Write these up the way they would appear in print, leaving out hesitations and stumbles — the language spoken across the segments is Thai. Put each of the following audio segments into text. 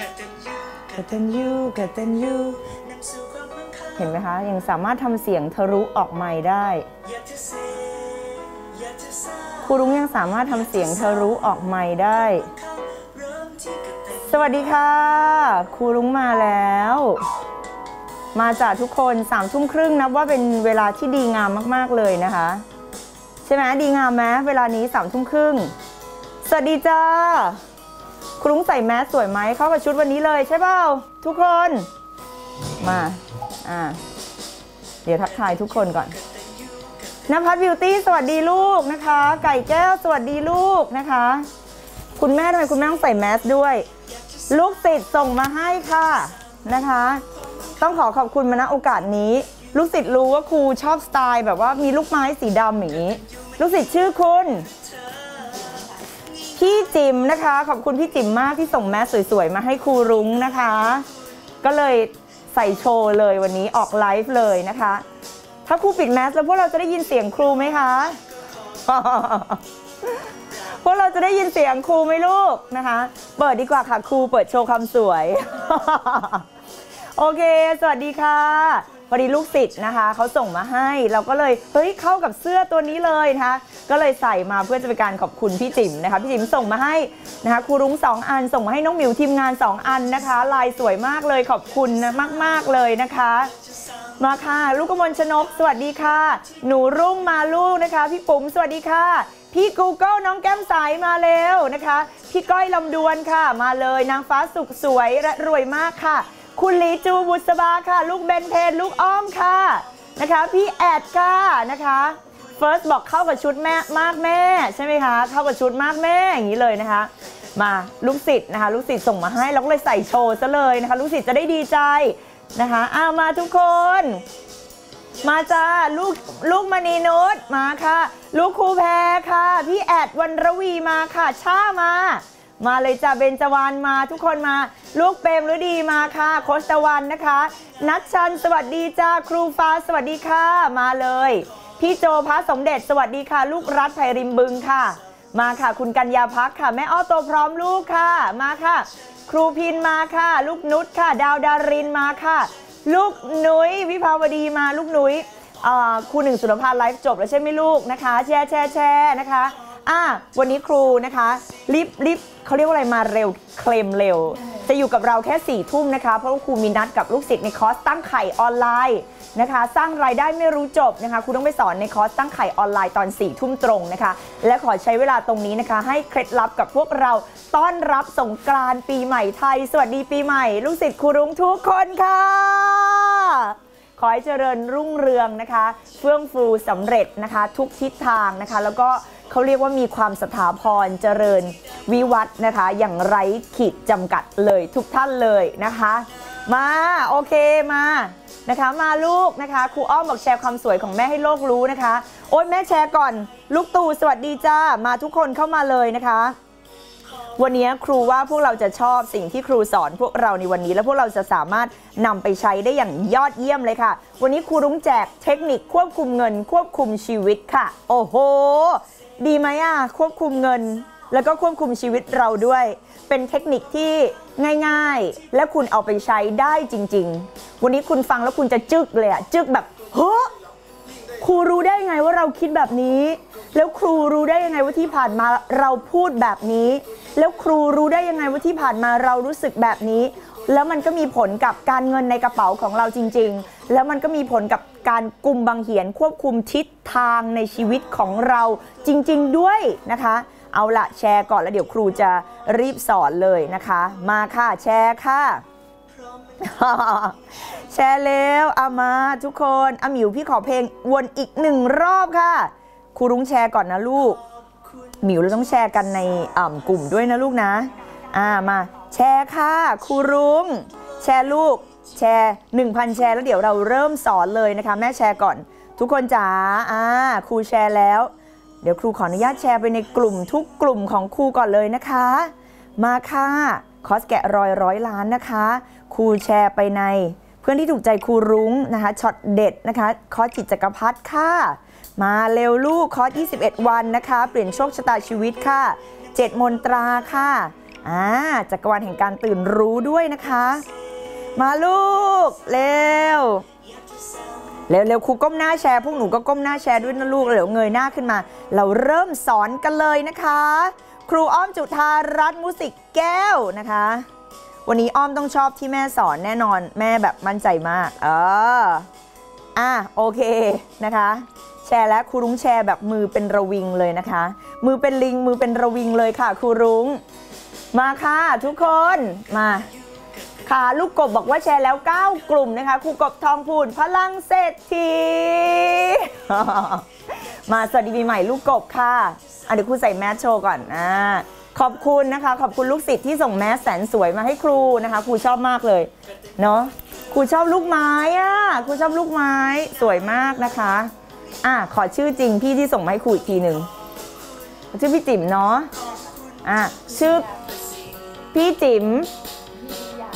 กตัญญูกตัญญูเห็นไหมคะยังสามารถทำเสียงทะลุออกไมค์ได้ครูรุ้งยังสามารถทำเสียงทะลุออกไมค์ได้สวัสดีค่ะครูรุ้งมาแล้วมาจากทุกคนสามทุ่มครึ่งนับว่าเป็นเวลาที่ดีงามมากๆเลยนะคะใช่ไหมดีงามไหมเวลานี้สามทุ่มครึ่งสวัสดีจ้าครูรุ้งใส่แมสสวยไหมเข้ากับชุดวันนี้เลยใช่เปล่าทุกคนมาเดี๋ยวทักทายทุกคนก่อนนภัสบิวตี้สวัสดีลูกนะคะไก่แก้วสวัสดีลูกนะคะคุณแม่ทำไมคุณแม่ต้องใส่แมสด้วยลูกศิษย์ส่งมาให้ค่ะนะคะต้องขอขอบคุณมาณโอกาสนี้ลูกศิษย์รู้ว่าครูชอบสไตล์แบบว่ามีลูกไม้สีดำอย่างนี้ลูกศิษย์ชื่อคุณพี่จิ๋มนะคะขอบคุณพี่จิ๋มมากที่ส่งแมสสวยๆมาให้ครูรุ้งนะคะก็เลยใส่โชว์เลยวันนี้ออกไลฟ์เลยนะคะถ้าครูปิดแมสแล้วพวกเราจะได้ยินเสียงครูไหมคะพวกเราจะได้ยินเสียงครูไหมลูกนะคะเปิดดีกว่าค่ะครูเปิดโชว์ความสวยโอเคสวัสดีค่ะพอดีลูกศิษย์นะคะเขาส่งมาให้เราก็เลยเฮ้ยเข้ากับเสื้อตัวนี้เลยนะคะก็เลยใส่มาเพื่อจะเป็นการขอบคุณพี่จิ๋มนะคะพี่จิ๋มส่งมาให้นะคะครูรุ้ง2อันส่งมาให้น้องหมิวทีมงาน2อันนะคะลายสวยมากเลยขอบคุณนะมากๆเลยนะคะมาค่ะลูกกมลชนกสวัสดีค่ะหนูรุ่งมาลูกนะคะพี่ปุ๋มสวัสดีค่ะพี่ Google น้องแก้มสายมาแล้วนะคะพี่ก้อยลำดวนค่ะมาเลยนางฟ้าสุขสวยและรวยมากค่ะคุณลีจูบุษบาค่ะลูกเบนเทนลูกอ้อมค่ะนะคะพี่แอดค่ะนะคะเฟิร์สบอกเข้ากับชุดแม่มากแม่ใช่ไหมคะเข้ากับชุดมากแม่อย่างนี้เลยนะคะมาลูกศิษย์นะคะลูกศิษย์ส่งมาให้เราก็เลยใส่โชว์ซะเลยนะคะลูกศิษย์จะได้ดีใจนะคะเอามาทุกคนมาจ้าลูกมณีนุชมาค่ะลูกครูแพรค่ะพี่แอดวันระวีมาค่ะช่ามาเลยจ้าเบญจวรรณมาทุกคนมาลูกเปรมฤดีมาค่ะโคชตะวันนะคะนัชชันสวัสดีจ้าครูฟ้าสวัสดีค่ะมาเลยพี่โจพระสมเด็จสวัสดีค่ะลูกรัฐไพริมบึงค่ะมาค่ะคุณกัญญาพักค่ะแม่อ้อโตพร้อมลูกค่ะมาค่ะครูพินมาค่ะลูกนุชค่ะดาวดารินมาค่ะลูกนุ้ยวิภาวดีมาลูกนุ้ยครูหนึ่งสุรภาไลฟ์จบแล้วใช่ไหมลูกนะคะแชร์นะคะวันนี้ครูนะคะรีบเขาเรียกว่าอะไรมาเร็วเคลมเร็วจะอยู่กับเราแค่4 ทุ่มนะคะเพราะว่าครูมีนัดกับลูกศิษย์ในคอร์สตั้งไข่ออนไลน์นะคะสร้างรายได้ไม่รู้จบนะคะครูต้องไปสอนในคอร์สตั้งไข่ออนไลน์ตอน4 ทุ่มตรงนะคะและขอใช้เวลาตรงนี้นะคะให้เคล็ดลับกับพวกเราต้อนรับสงกรานต์ปีใหม่ไทยสวัสดีปีใหม่ลูกศิษย์ครูรุ้งทุกคนค่ะขอให้เจริญรุ่งเรืองนะคะเฟื่องฟูสำเร็จนะคะทุกทิศทางนะคะแล้วก็เขาเรียกว่ามีความสถาพรเจริญวิวัฒน์นะคะอย่างไร้ขีดจำกัดเลยทุกท่านเลยนะคะมาโอเคมานะคะมาลูกนะคะครูอ้อมบอกแชร์ความสวยของแม่ให้โลกรู้นะคะโอ๊ยแม่แชร์ก่อนลูกตู่สวัสดีจ้ามาทุกคนเข้ามาเลยนะคะวันนี้ครูว่าพวกเราจะชอบสิ่งที่ครูสอนพวกเราในวันนี้และพวกเราจะสามารถนำไปใช้ได้อย่างยอดเยี่ยมเลยค่ะวันนี้ครูรุ้งแจกเทคนิคควบคุมเงินควบคุมชีวิตค่ะโอ้โหดีไหมควบคุมเงินแล้วก็ควบคุมชีวิตเราด้วยเป็นเทคนิคที่ง่ายๆและคุณเอาไปใช้ได้จริงๆวันนี้คุณฟังแล้วคุณจะจึกเลยจึกแบบเฮ้อครูรู้ได้ไงว่าเราคิดแบบนี้แล้วครูรู้ได้ยังไงว่าที่ผ่านมาเราพูดแบบนี้แล้วครูรู้ได้ยังไงว่าที่ผ่านมาเรารู้สึกแบบนี้แล้วมันก็มีผลกับการเงินในกระเป๋าของเราจริงๆแล้วมันก็มีผลกับการกุมบังเหียนควบคุมทิศทางในชีวิตของเราจริงๆด้วยนะคะเอาละแชร์ก่อนแล้วเดี๋ยวครูจะรีบสอนเลยนะคะมาค่ะแชร์ค่ะแชร์แล้วเอามาทุกคนอาหมิวพี่ขอเพลงวนอีก1 รอบค่ะครูรุ้งแชร์ก่อนนะลูกหมิวเราต้องแชร์กันในกลุ่มด้วยนะลูกนะมาแชร์ค่ะครูรุ้งแชร์ลูกแชร์ 1,000 แชร์แล้วเดี๋ยวเราเริ่มสอนเลยนะคะแม่แชร์ก่อนทุกคนจ๋าครูแชร์แล้วเดี๋ยวครูขออนุญาตแชร์ไปในกลุ่มทุกกลุ่มของครูก่อนเลยนะคะมาค่ะคอร์สแกะรอย100 ล้านนะคะครูแชร์ไปในเพื่อนที่ถูกใจครูรุ้งนะคะช็อตเด็ดนะคะคอร์สจิตจักรพัฒน์ค่ะมาเร็วลูกคอร์ส21 วันนะคะเปลี่ยนโชคชะตาชีวิตค่ะ7 มนตราค่ะ จักรวาลแห่งการตื่นรู้ด้วยนะคะมาลูกเร็วเร็วๆครูก้มหน้าแชร์พวกหนูก็ก้มหน้าแชร์ด้วยนะลูกเดี๋ยวเงยหน้าขึ้นมาเราเริ่มสอนกันเลยนะคะครูอ้อมจุฑารัตน์มุสิกแก้วนะคะวันนี้อ้อมต้องชอบที่แม่สอนแน่นอนแม่แบบมั่นใจมากโอเคนะคะแชร์แล้วครูรุ้งแชร์แบบมือเป็นระวิงเลยนะคะมือเป็นลิงมือเป็นระวิงเลยค่ะครูรุ้งมาค่ะทุกคนมาค่ะลูกกบบอกว่าแชร์แล้ว9กลุ่มนะคะครูกบทองพูนพลังเศรษฐีมาสวัสดีปีใหม่ลูกกบค่ะเดี๋ยวครูใส่แมสโชว์ก่อนขอบคุณนะคะขอบคุณลูกศิษย์ที่ส่งแมสแสนสวยมาให้ครูนะคะครูชอบมากเลยเนาะครูชอบลูกไม้ครูชอบลูกไม้สวยมากนะคะขอชื่อจริงพี่ที่ส่งมาให้ครูอีกทีหนึ่งชื่อพี่จิ๋มเนาะชื่อพี่จิ๋ม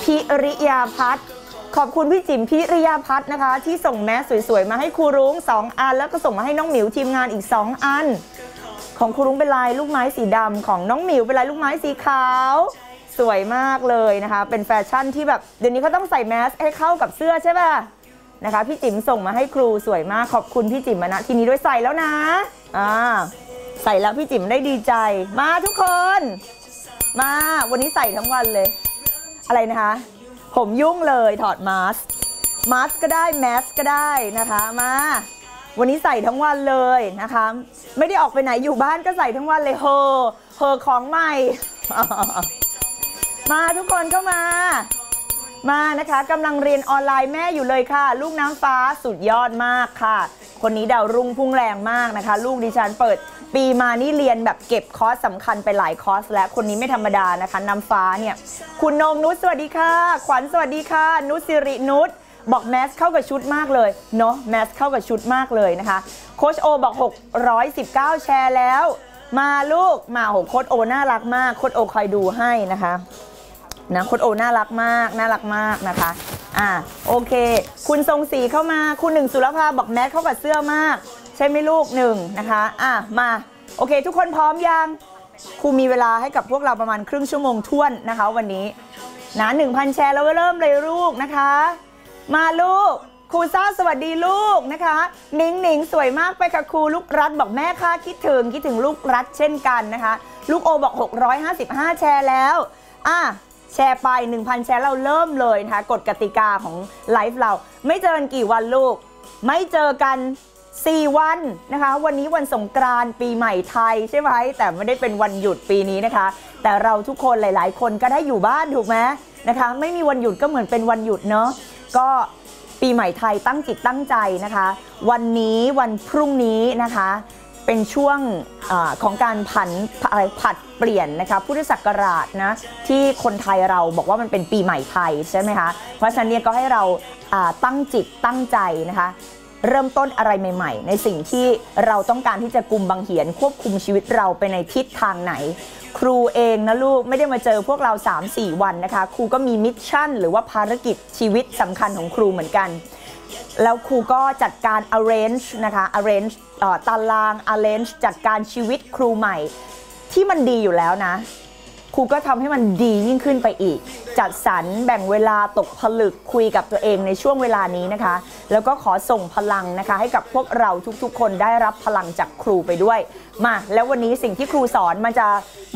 พิริยาพัฒน์ขอบคุณพี่จิ๋มพิริยาพัฒน์นะคะที่ส่งแมสสวยๆมาให้ครูรุ้ง2อันแล้วก็ส่งมาให้น้องหมิวทีมงานอีก2อันของครูรุ้งเป็นลายลูกไม้สีดำของน้องหมิวเป็นลายลูกไม้สีขาวสวยมากเลยนะคะเป็นแฟชั่นที่แบบเดี๋ยวนี้เขาต้องใส่แมสให้เข้ากับเสื้อใช่ป่ะนะคะพี่จิ๋มส่งมาให้ครูสวยมากขอบคุณพี่จิ๋มนะทีนี้ด้วยใส่แล้วนะใส่แล้วพี่จิ๋มได้ดีใจมาทุกคนมาวันนี้ใส่ทั้งวันเลยอะไรนะคะผมยุ่งเลยถอดมาสก็ได้แมสก็ได้นะคะมาวันนี้ใส่ทั้งวันเลยนะคะไม่ได้ออกไปไหนอยู่บ้านก็ใส่ทั้งวันเลยเฮอของใหม่มาทุกคนเข้ามานะคะกำลังเรียนออนไลน์แม่อยู่เลยค่ะลูกน้ำฟ้าสุดยอดมากค่ะคนนี้ดาวรุ่งพุ่งแรงมากนะคะลูกดิฉันเปิดปีมานี่เรียนแบบเก็บคอร์สสำคัญไปหลายคอร์สและคนนี้ไม่ธรรมดานะคะน้ำฟ้าเนี่ยคุณนงนุชสวัสดีค่ะขวัญสวัสดีค่ะนุชสิรินุชบอกแมสเข้ากับชุดมากเลยเนาะแมสเข้ากับชุดมากเลยนะคะโค้ชโอบอก619แชร์แล้วมาลูกมาโค้ชโอน่ารักมากโค้ชโอคอยดูให้นะคะนะโค้ชโอน่ารักมากน่ารักมากนะคะโอเคคุณทรงศรีเข้ามาคุณหนึ่งสุรภาบอกแมสเข้ากับเสื้อมากใช่ไหมลูกหนึ่งนะคะมาโอเคทุกคนพร้อมยังครูมีเวลาให้กับพวกเราประมาณครึ่งชั่วโมงท้วนนะคะวันนี้นะ1,000แชร์แล้วเริ่มเลยลูกนะคะมาลูกครูซ่าสวัสดีลูกนะคะหนิงสวยมากไปค่ะครูลูกรัฐบอกแม่ค่ะคิดถึงลูกรัฐเช่นกันนะคะลูกโอบอก655แชร์แล้วแชร์ไป 1,000 แชร์เราเริ่มเลยนะคะกฎกติกาของไลฟ์เราไม่เจอกันกี่วันลูกไม่เจอกัน4วันนะคะวันนี้วันสงกรานต์ปีใหม่ไทยใช่ไหมแต่ไม่ได้เป็นวันหยุดปีนี้นะคะแต่เราทุกคนหลายๆคนก็ได้อยู่บ้านถูกไหมนะคะไม่มีวันหยุดก็เหมือนเป็นวันหยุดเนาะก็ปีใหม่ไทยตั้งจิตตั้งใจนะคะวันนี้วันพรุ่งนี้นะคะเป็นช่วงของการผัดเปลี่ยนนะคะพุทธศักราชนะที่คนไทยเราบอกว่ามันเป็นปีใหม่ไทยใช่ไหมคะเพราะฉะนั้นเนี่ยก็ให้เราตั้งจิตตั้งใจนะคะเริ่มต้นอะไรใหม่ๆในสิ่งที่เราต้องการที่จะกุมบังเหียนควบคุมชีวิตเราไปในทิศทางไหนครูเองนะลูกไม่ได้มาเจอพวกเรา 3-4 วันนะคะครูก็มีมิชชั่นหรือว่าภารกิจชีวิตสำคัญของครูเหมือนกันแล้วครูก็จัดการ arrange นะคะ arrange ตาราง arrange จัดการชีวิตครูใหม่ที่มันดีอยู่แล้วนะครูก็ทำให้มันดียิ่งขึ้นไปอีกจัดสรรแบ่งเวลาตกผลึกคุยกับตัวเองในช่วงเวลานี้นะคะแล้วก็ขอส่งพลังนะคะให้กับพวกเราทุกๆคนได้รับพลังจากครูไปด้วยมาแล้ววันนี้สิ่งที่ครูสอนมั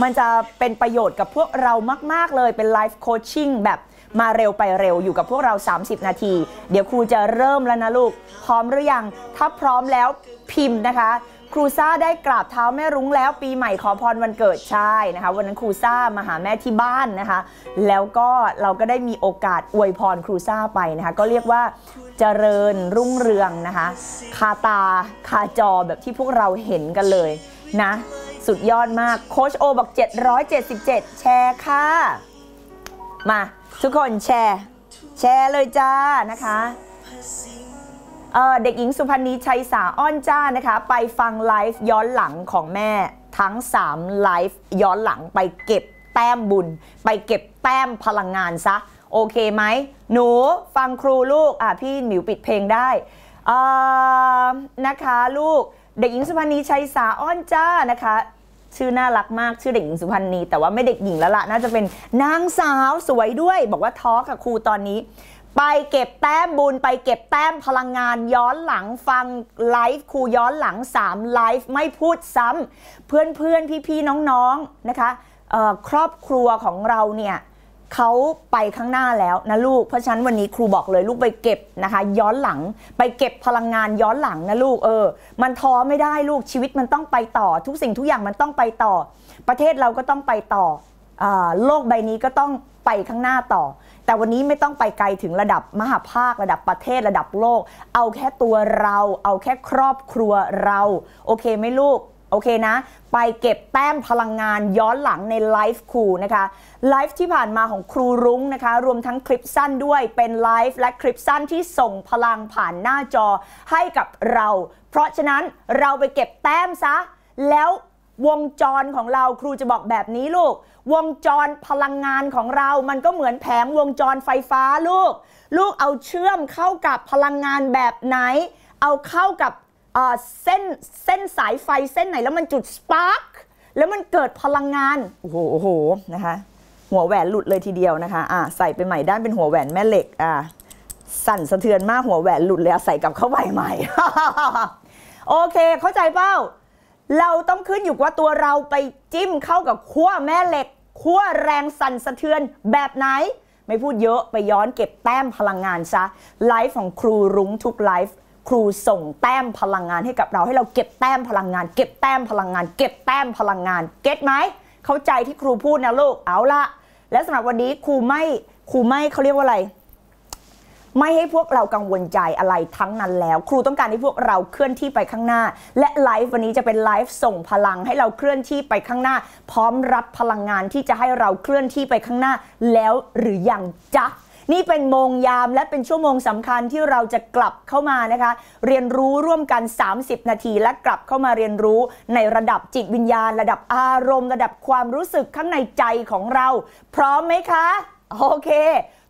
นจะเป็นประโยชน์กับพวกเรามากๆเลยเป็นไลฟ์โคชชิ่งแบบมาเร็วไปเร็วอยู่กับพวกเรา30นาทีเดี๋ยวครูจะเริ่มแล้วนะลูกพร้อมหรือยังถ้าพร้อมแล้วพิมพ์นะคะครูซ่าได้กราบเท้าแม่รุ้งแล้วปีใหม่ขอพรวันเกิดใช่นะคะวันนั้นครูซ่ามาหาแม่ที่บ้านนะคะแล้วก็เราก็ได้มีโอกาสอวยพรครูซ่าไปนะคะก็เรียกว่าเจริญรุ่งเรืองนะคะคาตาคาจอแบบที่พวกเราเห็นกันเลยนะสุดยอดมากโค้ชโอบอก777แชร์ค่ะมาทุกคนแชร์เลยจ้านะคะเด็กหญิงสุพรรณีชัยสาอ้อนจ้านะคะไปฟังไลฟ์ย้อนหลังของแม่ทั้ง3ไลฟ์ย้อนหลังไปเก็บแต้มบุญไปเก็บแต้มพลังงานซะโอเคไหมหนูฟังครูลูกพี่หมิวปิดเพลงได้นะคะลูกเด็กหญิงสุพรรณีชัยสาอ้อนจ้านะคะ ชื่อน่ารักมากชื่อเด็กหญิงสุพรรณีแต่ว่าไม่เด็กหญิงแล้วล่ะน่าจะเป็นนางสาวสวยด้วยบอกว่าท้อกับครูตอนนี้ไปเก็บแต้มบุญไปเก็บแต้มพลังงานย้อนหลังฟังไลฟ์ครูย้อนหลัง3ไลฟ์ไม่พูดซ้ำเพื่อนๆพี่ๆน้องๆนะคะครอบครัวของเราเนี่ยเขาไปข้างหน้าแล้วนะลูกเพราะฉะนั้นวันนี้ครูบอกเลยลูกไปเก็บนะคะย้อนหลังไปเก็บพลังงานย้อนหลังนะลูกมันท้อไม่ได้ลูกชีวิตมันต้องไปต่อทุกสิ่งทุกอย่างมันต้องไปต่อประเทศเราก็ต้องไปต่อโลกใบนี้ก็ต้องไปข้างหน้าต่อแต่วันนี้ไม่ต้องไปไกลถึงระดับมหาภาคระดับประเทศระดับโลกเอาแค่ตัวเราเอาแค่ครอบครัวเราโอเคไหมลูกโอเคนะไปเก็บแต้มพลังงานย้อนหลังในไลฟ์ครูนะคะไลฟ์ที่ผ่านมาของครูรุ้งนะคะรวมทั้งคลิปสั้นด้วยเป็นไลฟ์และคลิปสั้นที่ส่งพลังผ่านหน้าจอให้กับเราเพราะฉะนั้นเราไปเก็บแต้มซะแล้ววงจรของเราครูจะบอกแบบนี้ลูกวงจรพลังงานของเรามันก็เหมือนแผงวงจรไฟฟ้าลูกเอาเชื่อมเข้ากับพลังงานแบบไหนเอาเข้ากับเส้นสายไฟเส้นไหนแล้วมันจุดสปาร์กแล้วมันเกิดพลังงานโอ้โหนะคะหัวแหวนหลุดเลยทีเดียวนะคะใส่ไปใหม่ด้านเป็นหัวแหวนแม่เหล็กสั่นสะเทือนมากหัวแหวนหลุดเลยใส่กลับเข้าไปใหม่ โอเคเข้าใจเปล่าเราต้องขึ้นอยู่ว่าตัวเราไปจิ้มเข้ากับขั้วแม่เหล็กขั้วแรงสั่นสะเทือนแบบไหนไม่พูดเยอะไปย้อนเก็บแต้มพลังงานซะไลฟ์ของครูรุ้งทุกไลฟ์ครูส่งแต้มพลังงานให้กับเราให้เราเก็บแต้มพลังงานเก็บแต้มพลังงานเก็บแต้มพลังงานเก็ตไหมเข้าใจที่ครูพูดนะลูกเอาละและสำหรับวันนี้ครูไม่เขาเรียกว่าอะไรไม่ให้พวกเรากังวลใจอะไรทั้งนั้นแล้วครูต้องการให้พวกเราเคลื่อนที่ไปข้างหน้าและไลฟ์วันนี้จะเป็นไลฟ์ส่งพลังให้เราเคลื่อนที่ไปข้างหน้าพร้อมรับพลังงานที่จะให้เราเคลื่อนที่ไปข้างหน้าแล้วหรือยังจ๊ะนี่เป็นโมงยามและเป็นชั่วโมงสำคัญที่เราจะกลับเข้ามานะคะเรียนรู้ร่วมกัน30นาทีและกลับเข้ามาเรียนรู้ในระดับจิตวิญญาณระดับอารมณ์ระดับความรู้สึกข้างในใจของเราพร้อมไหมคะโอเค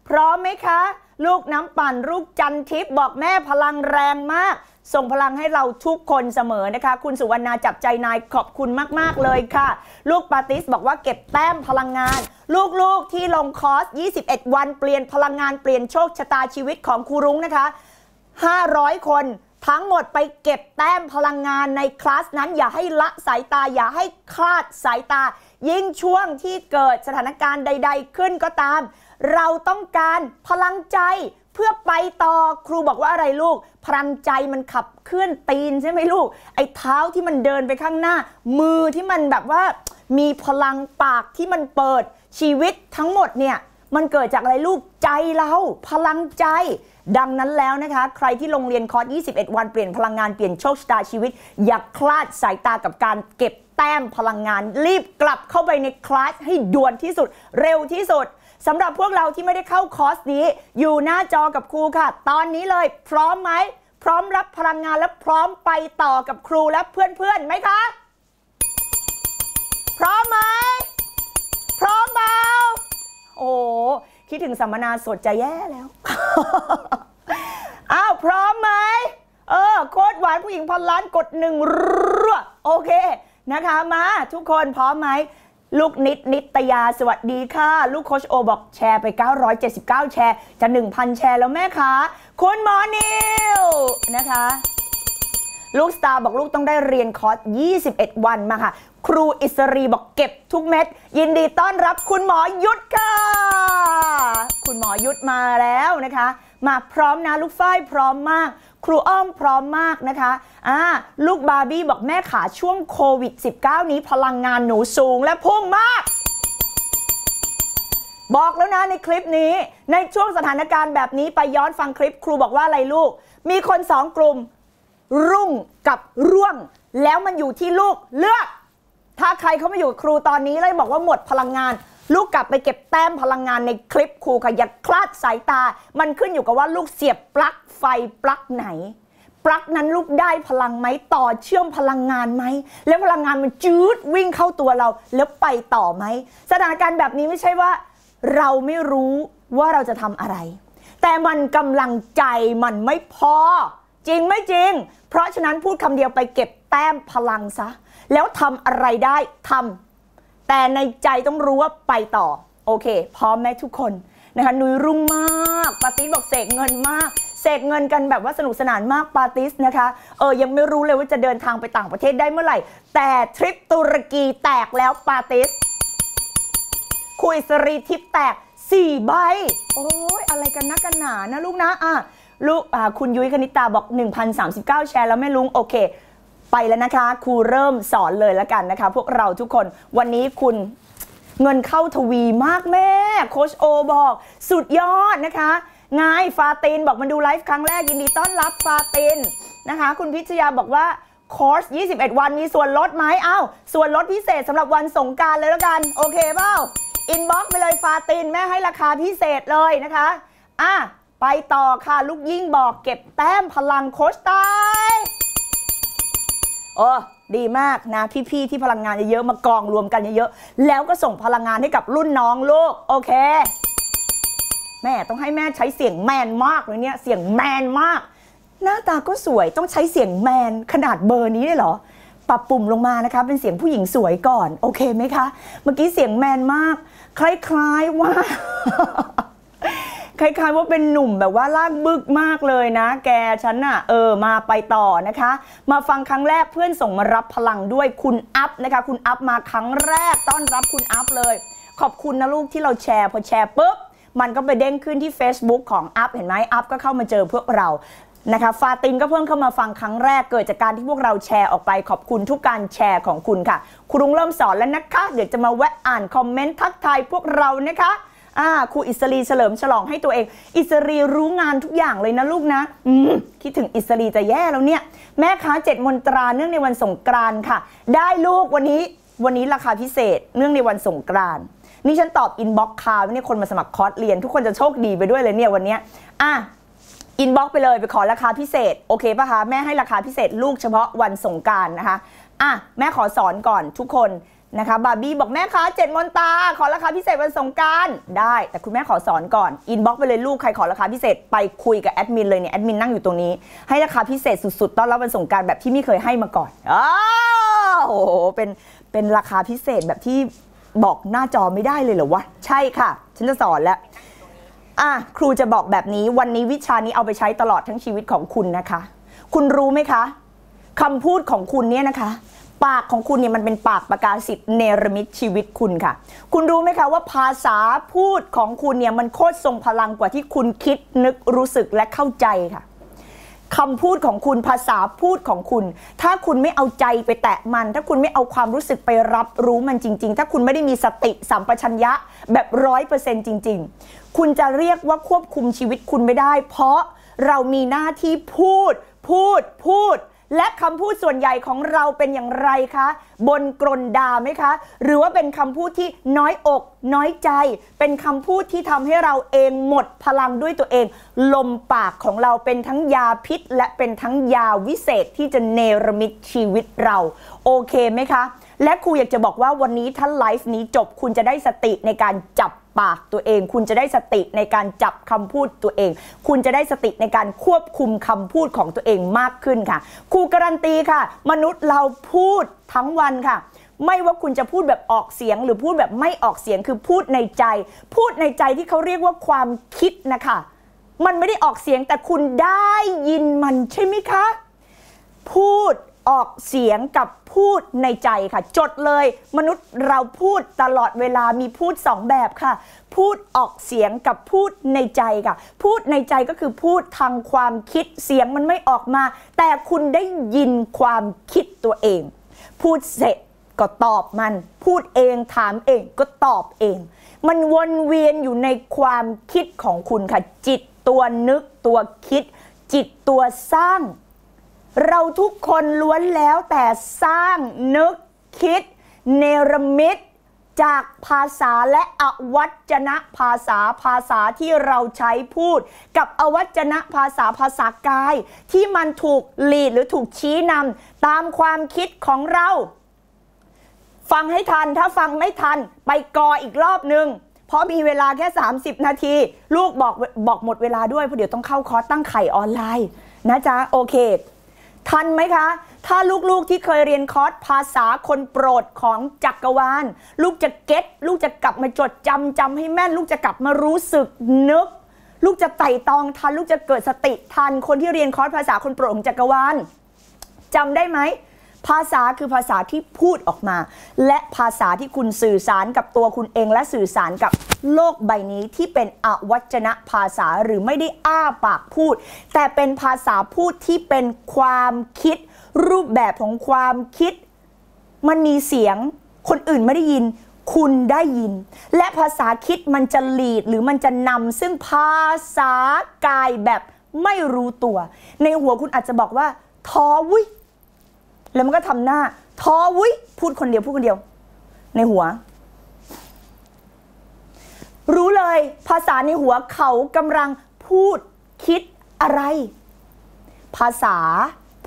พร้อมไหมคะลูกน้ำปั่นลูกจันทิพย์บอกแม่พลังแรงมากส่งพลังให้เราทุกคนเสมอนะคะคุณสุวรรณาจับใจนายขอบคุณมากๆเลยค่ะลูกปาติสบอกว่าเก็บแต้มพลังงานลูกๆที่ลงคอร์ส21วันเปลี่ยนพลังงานเปลี่ยนโชคชะตาชีวิตของครูรุ้งนะคะ500คนทั้งหมดไปเก็บแต้มพลังงานในคลาสนั้นอย่าให้ละสายตาอย่าให้คลาดสายตายิ่งช่วงที่เกิดสถานการณ์ใดๆขึ้นก็ตามเราต้องการพลังใจเพื่อไปต่อครูบอกว่าอะไรลูกพลังใจมันขับเคลื่อนตีนใช่ไหมลูกไอ้เท้าที่มันเดินไปข้างหน้ามือที่มันแบบว่ามีพลังปากที่มันเปิดชีวิตทั้งหมดเนี่ยมันเกิดจากอะไรลูกใจเราพลังใจดังนั้นแล้วนะคะใครที่ลงเรียนคอร์ส21วันเปลี่ยนพลังงานเปลี่ยนโชคชะตาชีวิตอย่าคลาดสายตากับการเก็บแต้มพลังงานรีบกลับเข้าไปในคลาสให้ด่วนที่สุดเร็วที่สุดสำหรับพวกเราที่ไม่ได้เข้าคอร์สนี้อยู่หน้าจอกับครูค่ะตอนนี้เลยพร้อมไหมพร้อมรับพลังงานและพร้อมไปต่อกับครูและเพื่อนๆไหมคะพร้อมไหมพร้อมเปล่าโอ้คิดถึงสัมมนาสดจะแย่แล้ว อ้าวพร้อมไหมโคตรหวานผู้หญิงพันล้านกด1รัวโอเคนะคะมาทุกคนพร้อมไหมลูกนิดนิตยาสวัสดีค่ะลูกโคชโอบอกแชร์ไป979แชร์จะ 1,000 แชร์แล้วแม่คะคุณหมอนิวนะคะลูกสตาร์บอกลูกต้องได้เรียนคอร์ส21วันมาค่ะครูอิสรีบอกเก็บทุกเม็ดยินดีต้อนรับคุณหมอยุทธค่ะคุณหมอยุทธมาแล้วนะคะมาพร้อมนะลูกฝ้ายพร้อมมากครูอ้อมพร้อมมากนะคะลูกบาร์บี้บอกแม่ขาช่วงโควิด -19 นี้พลังงานหนูสูงและพุ่งมากบอกแล้วนะในคลิปนี้ในช่วงสถานการณ์แบบนี้ไปย้อนฟังคลิปครูบอกว่าอะไรลูกมีคน2กลุ่มรุ่งกับร่วงแล้วมันอยู่ที่ลูกเลือกถ้าใครเขามาอยู่ครูตอนนี้เลยบอกว่าหมดพลังงานลูกกลับไปเก็บแต้มพลังงานในคลิปครูค่ะอย่าคลาดสายตามันขึ้นอยู่กับว่าลูกเสียบปลั๊กไฟปลั๊กไหนปลั๊กนั้นลูกได้พลังไหมต่อเชื่อมพลังงานไหมแล้วพลังงานมันจืดวิ่งเข้าตัวเราแล้วไปต่อไหมสถานการณ์แบบนี้ไม่ใช่ว่าเราไม่รู้ว่าเราจะทำอะไรแต่มันกำลังใจมันไม่พอจริงไม่จริงเพราะฉะนั้นพูดคำเดียวไปเก็บแต้มพลังซะ แล้วทำอะไรได้ทำแต่ในใจต้องรู้ว่าไปต่อโอเคพร้อมไหมทุกคนนะคะนุ้ยรุ่งมากปาติสบอกเสกเงินมากเสกเงินกันแบบว่าสนุกสนานมากปาติสนะคะยังไม่รู้เลยว่าจะเดินทางไปต่างประเทศได้เมื่อไหร่แต่ทริปตุรกีแตกแล้วปาติสคุยสรีทิปแตก4ใบโอ้ยอะไรกันนะกันหนานะลูกนะลูกคุณยุ้ยคณิตาบอก 1,039 แชร์แล้วไม่ลุงโอเคไปแล้วนะคะครูเริ่มสอนเลยแล้วกันนะคะพวกเราทุกคนวันนี้คุณเงินเข้าทวีมากแม่โค้ชโอบอกสุดยอดนะคะง่ายฟาตินบอกมันดูไลฟ์ครั้งแรกยินดีต้อนรับฟาตินนะคะคุณพิชยาบอกว่าคอร์ส21วันมีส่วนลดไหมอ้าวส่วนลดพิเศษสำหรับวันสงกรานต์เลยแล้วกันโอเคเปล่าอินบ็อกซ์ไปเลยฟาตินแม่ให้ราคาพิเศษเลยนะคะไปต่อค่ะลูกยิ่งบอกเก็บแต้มพลังโค้ชตายโอ้ดีมากนะพี่ๆที่พลังงานเยอะๆมากองรวมกันเยอะๆแล้วก็ส่งพลังงานให้กับรุ่นน้องลูกโอเคแม่ต้องให้แม่ใช้เสียงแมนมากเลยเนี่ยเสียงแมนมากหน้าตาก็สวยต้องใช้เสียงแมนขนาดเบอร์นี้ได้เหรอปรับปุ่มลงมานะคะเป็นเสียงผู้หญิงสวยก่อนโอเคไหมคะเมื่อกี้เสียงแมนมากคล้ายๆว่าคล้ายๆว่าเป็นหนุ่มแบบว่าลากบึกมากเลยนะแกฉันน่ะมาไปต่อนะคะมาฟังครั้งแรกเพื่อนส่งมารับพลังด้วยคุณอัพนะคะคุณอัพมาครั้งแรกต้อนรับคุณอัพเลยขอบคุณนะลูกที่เราแชร์พอแชร์ปุ๊บมันก็ไปเด้งขึ้นที่ Facebook ของอัพเห็นไหมอัพก็เข้ามาเจอพวกเรานะคะฟาตินก็เพิ่งเข้ามาฟังครั้งแรกเกิดจากการที่พวกเราแชร์ออกไปขอบคุณทุกการแชร์ของคุณค่ะครูเริ่มสอนแล้วนะคะเดี๋ยวจะมาแวะอ่านคอมเมนต์ทักทายพวกเรานะคะครูอิสรีเฉลิมฉลองให้ตัวเองอิสรีรู้งานทุกอย่างเลยนะลูกนะคิดถึงอิสรีจะแย่แล้วเนี่ยแม่ค้า7มนตราเนื่องในวันสงกรานต์ค่ะได้ลูกวันนี้ราคาพิเศษเนื่องในวันสงกรานต์นี่ฉันตอบอินบ็อกซ์คาวนี่คนมาสมัครคอร์สเรียนทุกคนจะโชคดีไปด้วยเลยเนี่ยวันนี้อินบ็อกซ์ไปเลยไปขอราคาพิเศษโอเคป่ะคะแม่ให้ราคาพิเศษลูกเฉพาะวันสงกรานต์นะคะแม่ขอสอนก่อนทุกคนนะคะบาร์บี้บอกแม่คะ7มนตราขอราคาพิเศษวันสงกรานต์ได้แต่คุณแม่ขอสอนก่อนอินบ็อกซ์ไปเลยลูกใครขอราคาพิเศษไปคุยกับแอดมินเลยเนี่ยแอดมินนั่งอยู่ตรงนี้ให้ราคาพิเศษสุดๆต้อนรับวันสงกรานต์แบบที่ไม่เคยให้มาก่อนโอ้โหเป็นราคาพิเศษแบบที่บอกหน้าจอไม่ได้เลยเหรอวะใช่ค่ะฉันจะสอนแล้วครูจะบอกแบบนี้วันนี้วิชานี้เอาไปใช้ตลอดทั้งชีวิตของคุณนะคะคุณรู้ไหมคะคำพูดของคุณเนี่ยนะคะปากของคุณเนี่ยมันเป็นปากประกาศิตเนรมิตชีวิตคุณค่ะคุณรู้ไหมคะว่าภาษาพูดของคุณเนี่ยมันโคตรทรงพลังกว่าที่คุณคิดนึกรู้สึกและเข้าใจค่ะคำพูดของคุณภาษาพูดของคุณถ้าคุณไม่เอาใจไปแตะมันถ้าคุณไม่เอาความรู้สึกไปรับรู้มันจริงๆถ้าคุณไม่ได้มีสติสัมปชัญญะแบบ100%จริงๆคุณจะเรียกว่าควบคุมชีวิตคุณไม่ได้เพราะเรามีหน้าที่พูดและคำพูดส่วนใหญ่ของเราเป็นอย่างไรคะบนกลนด่าไหมคะหรือว่าเป็นคำพูดที่น้อยอกน้อยใจเป็นคำพูดที่ทำให้เราเองหมดพลังด้วยตัวเองลมปากของเราเป็นทั้งยาพิษและเป็นทั้งยาวิเศษที่จะเนรมิตชีวิตเราโอเคไหมคะและครูอยากจะบอกว่าวันนี้ถ้าไลฟ์นี้จบคุณจะได้สติในการจับปากตัวเองคุณจะได้สติในการจับคำพูดตัวเองคุณจะได้สติในการควบคุมคำพูดของตัวเองมากขึ้นค่ะครูการันตีค่ะมนุษย์เราพูดทั้งวันค่ะไม่ว่าคุณจะพูดแบบออกเสียงหรือพูดแบบไม่ออกเสียงคือพูดในใจที่เขาเรียกว่าความคิดนะคะมันไม่ได้ออกเสียงแต่คุณได้ยินมันใช่ไหมคะพูดออกเสียงกับพูดในใจค่ะจดเลยมนุษย์เราพูดตลอดเวลามีพูด2แบบค่ะพูดออกเสียงกับพูดในใจค่ะพูดในใจก็คือพูดทางความคิดเสียงมันไม่ออกมาแต่คุณได้ยินความคิดตัวเองพูดเสร็จก็ตอบมันพูดเองถามเองก็ตอบเองมันวนเวียนอยู่ในความคิดของคุณค่ะจิตตัวนึกตัวคิดจิตตัวสร้างเราทุกคนล้วนแล้วแต่สร้างนึกคิดเนรมิตจากภาษาและอวัจนภาษาที่เราใช้พูดกับอวัจนภาษากายที่มันถูกหลีดหรือถูกชี้นำตามความคิดของเราฟังให้ทันถ้าฟังไม่ทันไปกออีกรอบนึงเพราะมีเวลาแค่30นาทีลูกบอกหมดเวลาด้วยเพราะเดี๋ยวต้องเข้าคอร์สตั้งไข่ออนไลน์นะจ๊ะโอเคทันไหมคะ ถ้าลูกๆที่เคยเรียนคอร์สภาษาคนโปรดของจักรวาลลูกจะเก็ตลูกจะกลับมาจดจำให้แม่นลูกจะกลับมารู้สึกนึกลูกจะไต่ตองทันลูกจะเกิดสติทันคนที่เรียนคอร์สภาษาคนโปรดของจักรวาลจำได้ไหมภาษาคือภาษาที่พูดออกมาและภาษาที่คุณสื่อสารกับตัวคุณเองและสื่อสารกับโลกใบนี้ที่เป็นอวัจนภาษาหรือไม่ได้อ้าปากพูดแต่เป็นภาษาพูดที่เป็นความคิดรูปแบบของความคิดมันมีเสียงคนอื่นไม่ได้ยินคุณได้ยินและภาษาคิดมันจะหลีดหรือมันจะนำซึ่งภาษากายแบบไม่รู้ตัวในหัวคุณอาจจะบอกว่าท้อวิแล้วมันก็ทำหน้าท้อวุ้ยพูดคนเดียวในหัวรู้เลยภาษาในหัวเขากำลังพูดคิดอะไรภาษา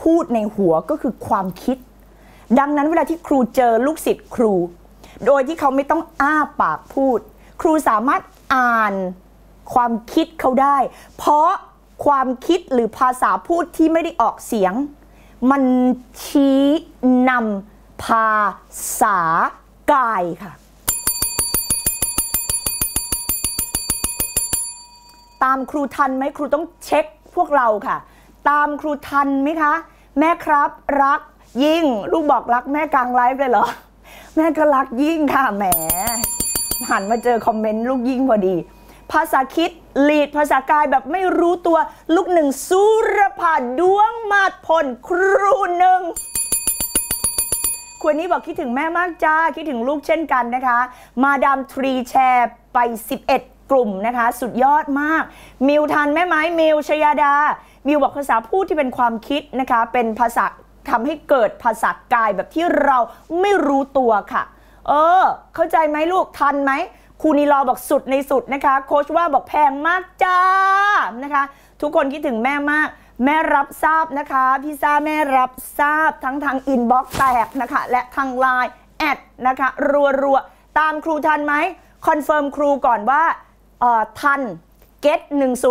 พูดในหัวก็คือความคิดดังนั้นเวลาที่ครูเจอลูกศิษย์ครูโดยที่เขาไม่ต้องอ้าปากพูดครูสามารถอ่านความคิดเขาได้เพราะความคิดหรือภาษาพูดที่ไม่ได้ออกเสียงมันชี้นำภาษากายค่ะตามครูทันไหมครูต้องเช็คพวกเราค่ะตามครูทันไหมคะแม่ครับรักยิ่งลูกบอกรักแม่กลางไลฟ์เลยเหรอแม่ก็รักยิ่งค่ะแหมหันมาเจอคอมเมนต์ลูกยิ่งพอดีภาษาคิดลีดภาษากายแบบไม่รู้ตัวลูกหนึ่งสุรภาดวงมาดพลครูหนึ่งคนนี้บอกคิดถึงแม่มากจ้าคิดถึงลูกเช่นกันนะคะมาดามทรีแชร์ไป11กลุ่มนะคะสุดยอดมากมิวทันแม่ไม้มิวชยาดามิวบอกภาษาพูดที่เป็นความคิดนะคะเป็นภาษาทำให้เกิดภาษากายแบบที่เราไม่รู้ตัวค่ะเข้าใจไหมลูกทันไหมครูนีรอบอกสุดในสุดนะคะโค้ชว่าบอกแพงมากจ้านะคะทุกคนคิดถึงแม่มากแม่รับทราบนะคะพี่ซ่าแม่รับทราบทั้งทางอินบ็อกซ์แตกนะคะและทางไลน์แอดนะคะรัวๆตามครูทันไหมคอนเฟิร์มครูก่อนว่าทันเก็ต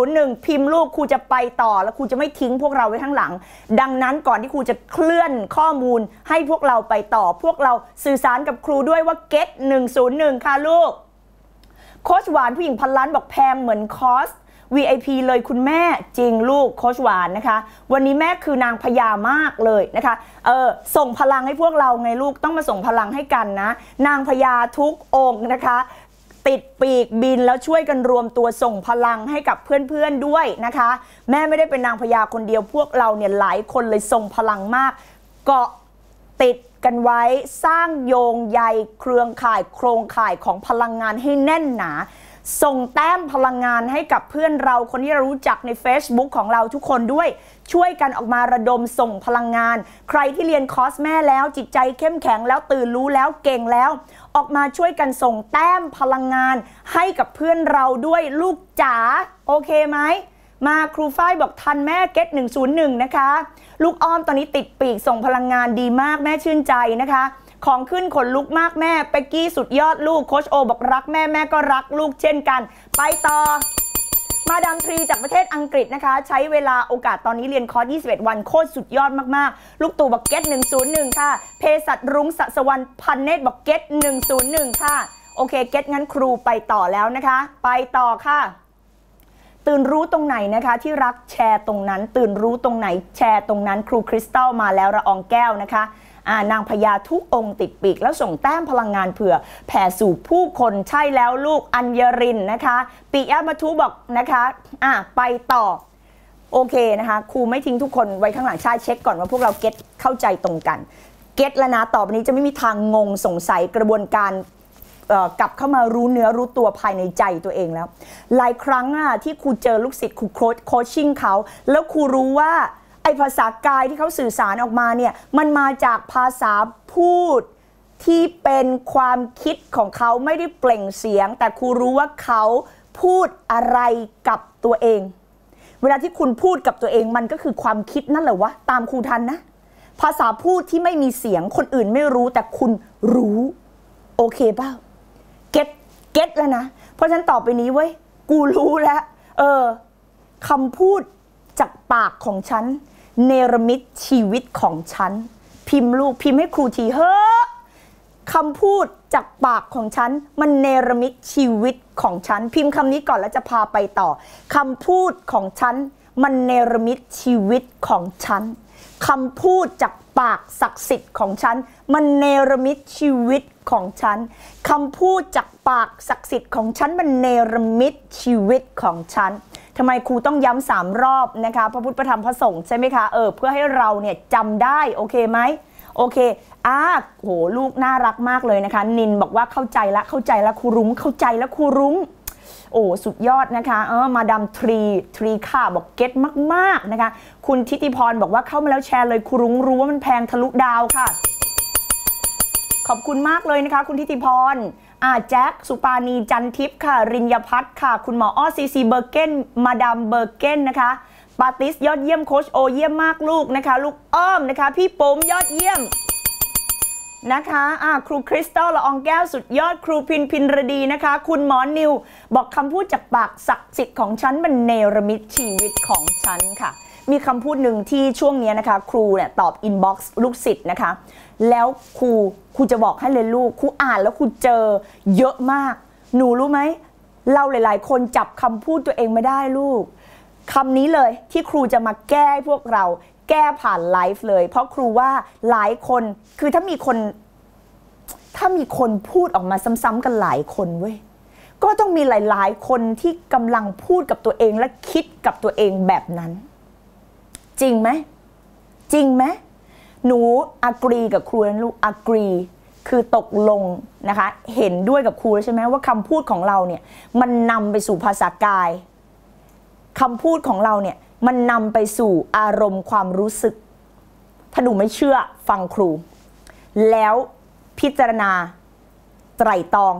101พิมพ์ลูกครูจะไปต่อแล้วครูจะไม่ทิ้งพวกเราไว้ข้างหลังดังนั้นก่อนที่ครูจะเคลื่อนข้อมูลให้พวกเราไปต่อพวกเราสื่อสารกับครูด้วยว่าเก็ต101ค่ะลูกโค้ชหวานผู้หญิงพันล้านบอกแพงเหมือนคอส VIP เลยคุณแม่จริงลูกโค้ชหวานนะคะวันนี้แม่คือนางพญามากเลยนะคะส่งพลังให้พวกเราไงลูกต้องมาส่งพลังให้กันนะนางพญาทุกองค์นะคะติดปีกบินแล้วช่วยกันรวมตัวส่งพลังให้กับเพื่อนๆด้วยนะคะแม่ไม่ได้เป็นนางพญาคนเดียวพวกเราเนี่ยหลายคนเลยส่งพลังมากเกาะติดกันไว้สร้างโยงใยเครือข่ายโครงข่ายของพลังงานให้แน่นหนาส่งแต้มพลังงานให้กับเพื่อนเราคนที่เรารู้จักใน Facebook ของเราทุกคนด้วยช่วยกันออกมาระดมส่งพลังงานใครที่เรียนคอร์สแม่แล้วจิตใจเข้มแข็งแล้วตื่นรู้แล้วเก่งแล้วออกมาช่วยกันส่งแต้มพลังงานให้กับเพื่อนเราด้วยลูกจ๋าโอเคไหมมาครูฝ้ายบอกทันแม่เก็ต101นะคะลูกอ้อมตอนนี้ติดปีกส่งพลังงานดีมากแม่ชื่นใจนะคะของขึ้นขนลุกมากแม่เป๊กกี้สุดยอดลูกโค้ชโอบอกรักแม่แม่ก็รักลูกเช่นกันไปต่อมาดามทรีจากประเทศอังกฤษนะคะใช้เวลาโอกาสตอนนี้เรียนคอร์ส21วันโคตรสุดยอดมากๆลูกตู่บอกเก็ต101ค่ะเภสัชรุ้งสสวรรค์พันเนตรบอกเก็ต101ค่ะโอเคเก็ตงั้นครูไปต่อแล้วนะคะไปต่อค่ะตื่นรู้ตรงไหนนะคะที่รักแชร์ตรงนั้นตื่นรู้ตรงไหนแชร์ตรงนั้นครูคริสตัลมาแล้วละอองแก้วนะคะนางพญาทุกองค์ติดปีกแล้วส่งแต้มพลังงานเผื่อแผ่สู่ผู้คนใช่แล้วลูกอัญญรินนะคะปิยะมัทุบอกนะคะไปต่อโอเคนะคะครูไม่ทิ้งทุกคนไว้ข้างหลังใช่เช็คก่อนว่าพวกเราเก็ตเข้าใจตรงกันเก็ตแล้วนะต่อไปนี้จะไม่มีทางงงสงสัยกระบวนการกลับเข้ามารู้เนื้อรู้ตัวภายในใจตัวเองแล้วหลายครั้งที่ครูเจอลูกศิษย์ครูโคชชิ่งเขาแล้วครูรู้ว่าไอภาษากายที่เขาสื่อสารออกมาเนี่ยมันมาจากภาษาพูดที่เป็นความคิดของเขาไม่ได้เปล่งเสียงแต่ครูรู้ว่าเขาพูดอะไรกับตัวเองเวลาที่คุณพูดกับตัวเองมันก็คือความคิดนั่นแหละวะตามครูทันนะภาษาพูดที่ไม่มีเสียงคนอื่นไม่รู้แต่คุณรู้โอเคเปล่าเก็ตแล้วนะเพราะฉะนั้นต่อไปนี้เว้ยกูรู้แล้วคำพูดจากปากของฉัน เนรมิตชีวิตของฉันพิมพ์ลูกพิมพ์ให้ครูทีเฮ้อคำพูดจากปากของฉันมันเนรมิตชีวิตของฉันพิมพ์คำนี้ก่อนแล้วจะพาไปต่อคำพูดของฉันมันเนรมิตชีวิตของฉันคำพูดจากปากศักดิ์สิทธิ์ของฉันมันเนรมิตชีวิตของฉันคำพูดจากปากศักดิ์สิทธิ์ของฉันมันเนรมิตชีวิตของฉันทำไมครูต้องย้ำ3 รอบนะคะพระพุทธพระธรรมพระสงฆ์ใช่ไหมคะเพื่อให้เราเนี่ยจำได้โอเคไหมโอเคโหลูกน่ารักมากเลยนะคะนินบอกว่าเข้าใจละครูรุ้งเข้าใจละครูรุ้งโอ้สุดยอดนะคะมาดามทรีค่ะบอกเก็ตมากๆนะคะคุณทิติพรบอกว่าเข้ามาแล้วแชร์เลยครูรุ้งรู้ว่ามันแพงทะลุดาวค่ะขอบคุณมากเลยนะคะคุณทิติพรแจ็คสุปานีจันทิพย์ค่ะริญญพัฒน์ค่ะคุณหมออ้อซีซีเบอร์เกนมาดามเบอร์เกนนะคะปาติสยอดเยี่ยมโค้ชโอเยี่ยมมากลูกนะคะลูกอ้อมนะคะพี่ปมยอดเยี่ยมนะคะครูคริสตัลละอองแก้วสุดยอดครูพินรดีนะคะคุณหมอนิวบอกคำพูดจากปากศักดิ์สิทธิ์ของฉันมันเนรมิตชีวิตของฉันค่ะมีคำพูดหนึ่งที่ช่วงนี้นะคะครูเนี่ยตอบอินบ็อกซ์ลูกศิษย์นะคะแล้วครูจะบอกให้เลยลูกครูอ่านแล้วครูเจอเยอะมากหนูรู้ไหมเราหลายๆคนจับคำพูดตัวเองไม่ได้ลูกคำนี้เลยที่ครูจะมาแก้พวกเราแก้ผ่านไลฟ์เลยเพราะครูว่าหลายคนคือถ้ามีคนพูดออกมาซ้ำๆกันหลายคนเว้ยก็ต้องมีหลายๆคนที่กำลังพูดกับตัวเองและคิดกับตัวเองแบบนั้นจริงไหมจริงไหมหนูอากรีกับครูลูกอากรีคือตกลงนะคะเห็นด้วยกับครูใช่ไหมว่าคำพูดของเราเนี่ยมันนำไปสู่ภาษากายคำพูดของเราเนี่ยมันนำไปสู่อารมณ์ความรู้สึกถ้าหนูไม่เชื่อฟังครูแล้วพิจารณาไตร่ตรอง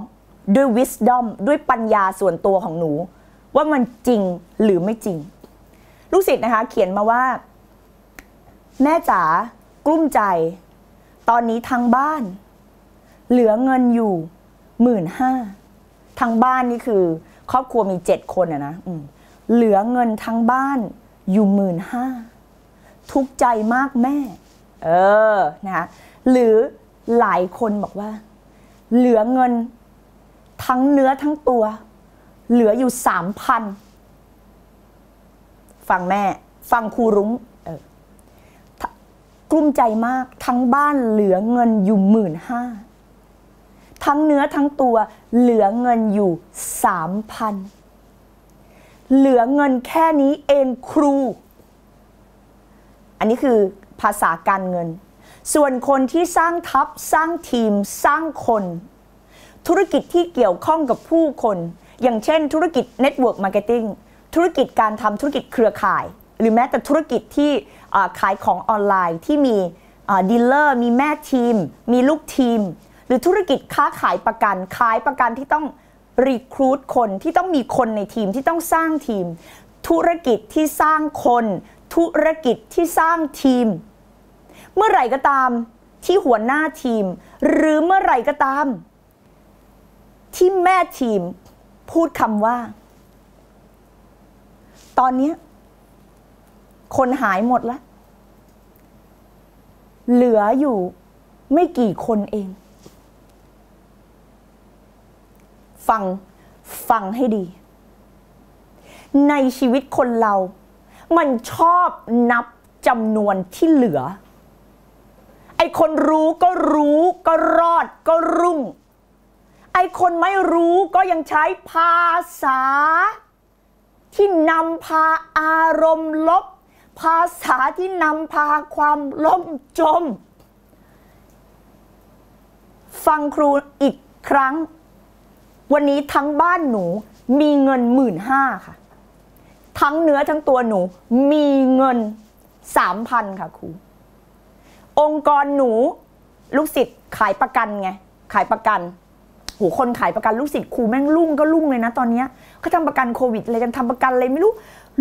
ด้วย wisdom ด้วยปัญญาส่วนตัวของหนูว่ามันจริงหรือไม่จริงลูกศิษย์นะคะเขียนมาว่าแม่จ๋ากลุ้มใจตอนนี้ทางบ้านเหลือเงินอยู่15,000ทางบ้านนี่คือครอบครัวมี7 คนนะเหลือเงินทางบ้านอยู่15,000ทุกข์ใจมากแม่นะคะหรือหลายคนบอกว่าเหลือเงินทั้งเนื้อทั้งตัวเหลืออยู่3,000ฟังแม่ฟังครูรุ้งกลุ้มใจมากทั้งบ้านเหลือเงินอยู่15,000ทั้งเนื้อทั้งตัวเหลือเงินอยู่3,000เหลือเงินแค่นี้เองครูอันนี้คือภาษาการเงินส่วนคนที่สร้างทัพสร้างทีมสร้างคนธุรกิจที่เกี่ยวข้องกับผู้คนอย่างเช่นธุรกิจ Network Marketing ธุรกิจการทำธุรกิจเครือข่ายหรือแม้แต่ธุรกิจที่ขายของออนไลน์ที่มีดีลเลอร์มีแม่ทีมมีลูกทีมหรือธุรกิจค้าขายประกันขายประกันที่ต้องรีครูทคนที่ต้องมีคนในทีมที่ต้องสร้างทีมธุรกิจที่สร้างคนธุรกิจที่สร้างทีมเมื่อไหร่ก็ตามที่หัวหน้าทีมหรือเมื่อไหร่ก็ตามที่แม่ทีมพูดคำว่าตอนนี้คนหายหมดแล้วเหลืออยู่ไม่กี่คนเองฟังให้ดีในชีวิตคนเรามันชอบนับจำนวนที่เหลือไอ้คนรู้ก็รู้ก็รอดก็รุ่งไอ้คนไม่รู้ก็ยังใช้ภาษาที่นำพาอารมณ์ลบภาษาที่นำพาความล่มจมฟังครูอีกครั้งวันนี้ทั้งบ้านหนูมีเงิน15,000ค่ะทั้งเนื้อทั้งตัวหนูมีเงิน3,000ค่ะครูองค์กรหนูลูกศิษย์ขายประกันไงขายประกันโหคนขายประกันลูกศิษย์ครูแม่งลุ่งเลยนะตอนเนี้ยเขาทำประกันโควิดเลยกันทำประกันเลยไม่รู้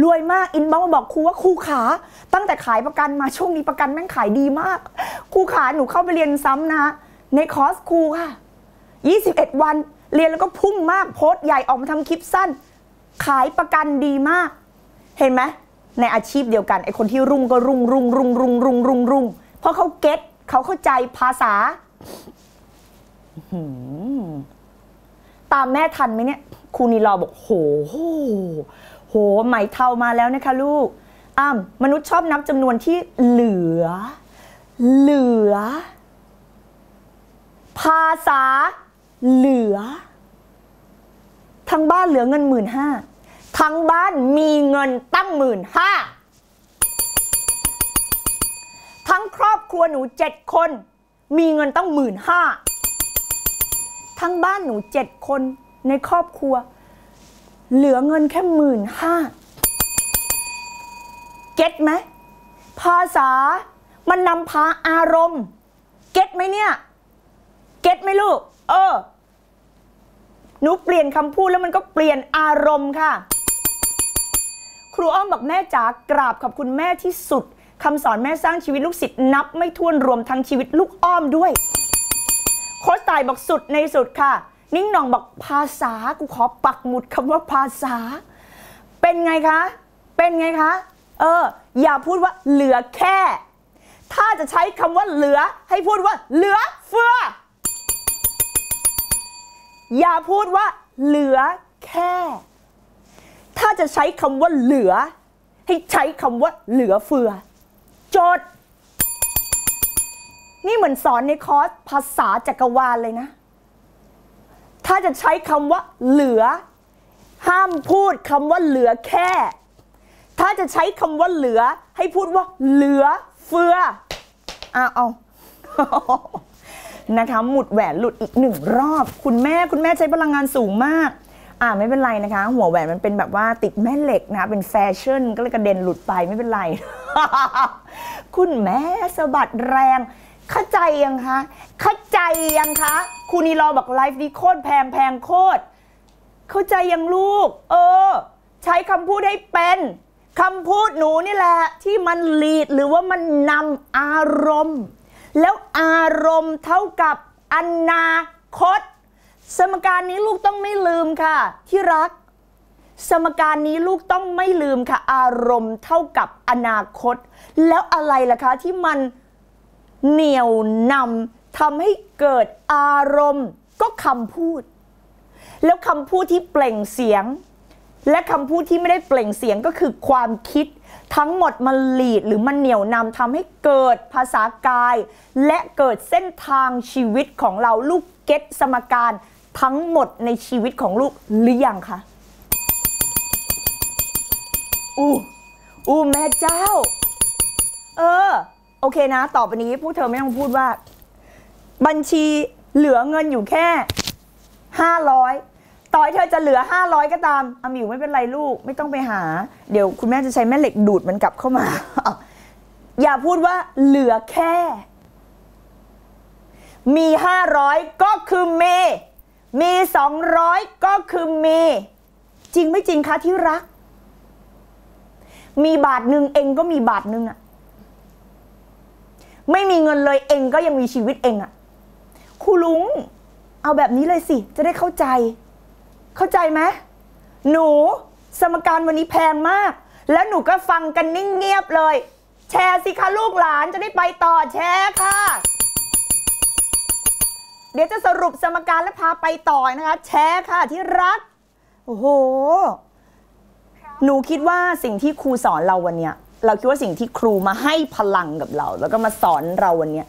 รวยมากอินบ็อกซ์มาบอกครูว่าครูขาตั้งแต่ขายประกันมาช่วงนี้ประกันแม่งขายดีมากครูขาหนูเข้าไปเรียนซ้ำนะในคอร์สครูค่ะ21 วันเรียนแล้วก็พุ่งมากโพสต์ใหญ่ออกมาทำคลิปสั้นขายประกันดีมากเห็นไหม ในอาชีพเดียวกันไอ้คนที่รุ่งก็รุ่งเพราะเขาเก็ตเขาเข้าใจภาษาตามแม่ทันไหมเนี่ยครูนีลอบอกโหไหมเทามาแล้วนะคะลูกมนุษย์ชอบนับจำนวนที่เหลือภาษาเหลือทั้งบ้านเหลือเงิน15,000ทั้งบ้านมีเงินตั้ง15,000ทั้งครอบครัวหนู7 คนมีเงินตั้ง15,000ทั้งบ้านหนู7 คนในครอบครัวเหลือเงินแค่15,000เก็ตไหมภาษามันนำพาอารมณ์เก็ตไหมเนี่ยเก็ตไหมลูกหนูเปลี่ยนคำพูดแล้วมันก็เปลี่ยนอารมณ์ค่ะครูอ้อมบอกแม่จ๋ากราบขอบคุณแม่ที่สุดคำสอนแม่สร้างชีวิตลูกศิษย์นับไม่ถ้วนรวมทั้งชีวิตลูกอ้อมด้วยโค้ชต่ายบอกสุดในสุดค่ะนิ้งหน่องบอกภาษากูขอปักหมุดคำว่าภาษาเป็นไงคะอย่าพูดว่าเหลือแค่ถ้าจะใช้คำว่าเหลือให้พูดว่าเหลือเฟืออย่าพูดว่าเหลือแค่ถ้าจะใช้คำว่าเหลือให้ใช้คำว่าเหลือเฟือจดนี่เหมือนสอนในคอร์สภาษาจักรวาลเลยนะถ้าจะใช้คำว่าเหลือห้ามพูดคำว่าเหลือแค่ถ้าจะใช้คำว่าเหลือให้พูดว่าเหลือเฟือเอานะคะหมุดแหวนหลุดอีก1 รอบคุณแม่ใช้พลังงานสูงมากไม่เป็นไรนะคะหัวแหวนมันเป็นแบบว่าติดแม่เหล็กนะคะเป็นแฟชั่นก็เลยกระเด็นหลุดไปไม่เป็นไร คุณแม่สะบัดแรงเข้าใจยังคะครูนีลอบอกไลฟ์นี้โคตรแพงโคตรเข้าใจยังลูกใช้คำพูดให้เป็นคำพูดหนูนี่แหละที่มันลีดหรือว่ามันนำอารมณ์แล้วอารมณ์เท่ากับอนาคตสมการนี้ลูกต้องไม่ลืมค่ะที่รักสมการนี้ลูกต้องไม่ลืมค่ะอารมณ์เท่ากับอนาคตแล้วอะไรล่ะคะที่มันเหนี่ยวนำทำให้เกิดอารมณ์ก็คำพูดแล้วคำพูดที่เปล่งเสียงและคำพูดที่ไม่ได้เปล่งเสียงก็คือความคิดทั้งหมดมันลีดหรือมันเหนี่ยวนำทำให้เกิดภาษากายและเกิดเส้นทางชีวิตของเราลูกเก็ตสมการทั้งหมดในชีวิตของลูกหรือยังคะแม่เจ้าโอเคนะต่อไปนี้พวกเธอไม่ต้องพูดว่าบัญชีเหลือเงินอยู่แค่500ต่อให้เธอจะเหลือ500ก็ตามอามิวไม่เป็นไรลูกไม่ต้องไปหาเดี๋ยวคุณแม่จะใช้แม่เหล็กดูดมันกลับเข้ามา อย่าพูดว่าเหลือแค่มี500ก็คือมี200ก็คือมีจริงไม่จริงคะที่รักมีบาท 1เองก็มีบาท 1อะไม่มีเงินเลยเองก็ยังมีชีวิตเองอะครูลุงเอาแบบนี้เลยสิจะได้เข้าใจไหมหนูสมการวันนี้แพงมากแล้วหนูก็ฟังกันนิ่งเงียบเลยแชร์สิคะลูกหลานจะได้ไปต่อแชร์ค่ะเดี๋ยวจะสรุปสมการและพาไปต่อนะคะแชร์ค่ะที่รักหนูคิดว่าสิ่งที่ครูสอนเราวันนี้เราคิดว่าสิ่งที่ครูมาให้พลังกับเราแล้วก็มาสอนเราวันนี้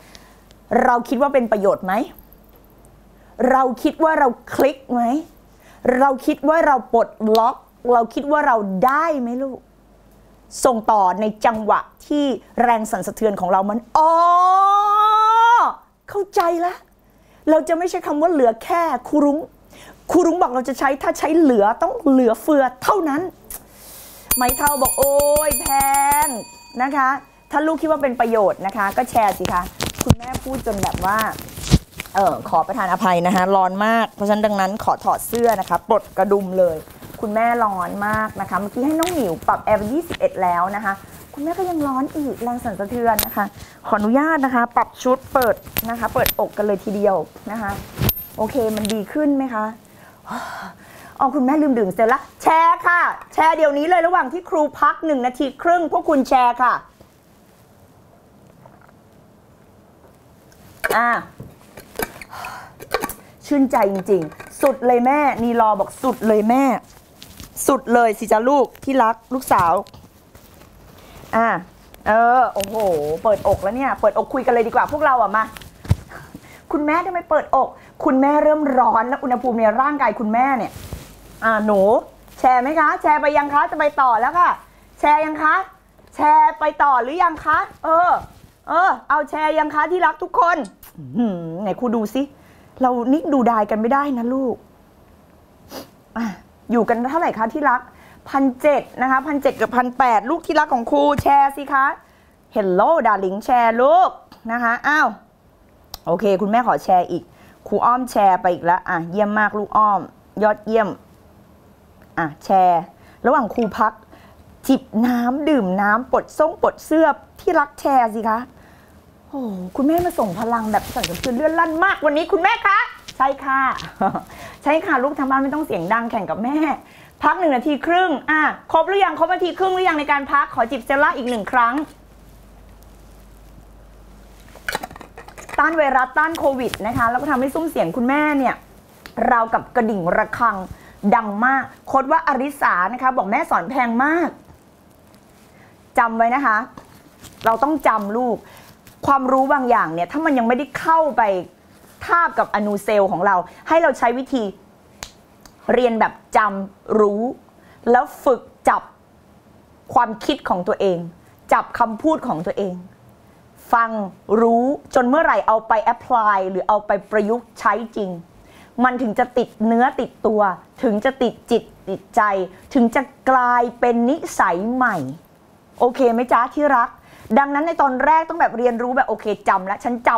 เราคิดว่าเป็นประโยชน์ไหมเราคิดว่าเราคลิกไหมเราคิดว่าเราปลดล็อกเราคิดว่าเราได้ไหมลูกส่งต่อในจังหวะที่แรงสั่นสะเทือนของเรามันเข้าใจละเราจะไม่ใช้คำว่าเหลือแค่ครูรุ้งบอกเราจะใช้ถ้าใช้เหลือต้องเหลือเฟือเท่านั้นไม้เท่าบอกโอ้ยแพงนะคะถ้าลูกคิดว่าเป็นประโยชน์นะคะก็แชร์สิคะคุณแม่พูดจนแบบว่าขอประทานอภัยนะคะร้อนมากเพราะฉะนั้นดังนั้นขอถอดเสื้อนะคะปลดกระดุมเลยคุณแม่ร้อนมากนะคะเมื่อกี้ให้น้องหมิวปรับแอร์เป็น21แล้วนะคะคุณแม่ก็ยังร้อนอีกแรงสั่นสะเทือนนะคะขออนุญาตนะคะปรับชุดเปิดนะคะเปิดอกกันเลยทีเดียวนะคะโอเคมันดีขึ้นไหมคะ อ๋อคุณแม่ลืมดื่มเสร็จแล้วแชร์ค่ะแชร์เดี๋ยวนี้เลยระหว่างที่ครูพัก1 นาทีครึ่งพวกคุณแชร์ค่ะชื่นใจจริงๆสุดเลยแม่นีรอบอกสุดเลยแม่สุดเลยสิจ้าลูกที่รักลูกสาวโอ้โหเปิดอกแล้วเนี่ยเปิดอกคุยกันเลยดีกว่าพวกเราอ่ะมาคุณแม่ทำไมเปิดอกคุณแม่เริ่มร้อนแล้วอุณหภูมิในร่างกายคุณแม่เนี่ยหนูแชร์ไหมคะแชร์ไปยังคะจะไปต่อแล้วค่ะแชร์ยังคะแชร์ไปต่อหรือยังคะเอาแชร์ยังคะที่รักทุกคนไหนครูดูสิเรานิ่งดูดายกันไม่ได้นะลูกอยู่กันเท่าไหร่คะที่รัก1,700นะคะ1,700กับ1,800ลูกที่รักของครูแชร์สิคะเฮลโลดาร์ลิงแชร์ลูกนะคะอ้าวโอเคคุณแม่ขอแชร์อีกครูอ้อมแชร์ไปอีกแล้วเยี่ยมมากลูกอ้อมยอดเยี่ยมแชร์ระหว่างครูพักจิบน้ำดื่มน้ำปลดส่งปลดเสื้อที่รักแชร์สิคะโอ้คุณแม่มาส่งพลังแบบสั่นสะเทือนเลื่อนลั่นมากวันนี้คุณแม่คะใช่ค่ะใช่ค่ะลูกทำบ้านไม่ต้องเสียงดังแข่งกับแม่พัก1 นาทีครึ่งครบหรือยังครบ1 นาทีครึ่งหรือยังในการพักขอจิบเซรั่มอีก1 ครั้งต้านไวรัสต้านโควิดนะคะแล้วก็ทำให้ซุ้มเสียงคุณแม่เนี่ยราวกับกระดิ่งระฆังดังมากโค้ดว่าอริสานะคะบอกแม่สอนแพงมากจำไว้นะคะเราต้องจำลูกความรู้บางอย่างเนี่ยถ้ามันยังไม่ได้เข้าไปทาบกับอนูเซลล์ของเราให้เราใช้วิธีเรียนแบบจำรู้แล้วฝึกจับความคิดของตัวเองจับคำพูดของตัวเองฟังรู้จนเมื่อไหร่เอาไปแอพพลายหรือเอาไปประยุกต์ใช้จริงมันถึงจะติดเนื้อติดตัวถึงจะติดจิตติดใจถึงจะกลายเป็นนิสัยใหม่โอเคไหมจ๊ะที่รักดังนั้นในตอนแรกต้องแบบเรียนรู้แบบโอเคจำแล้วฉันจ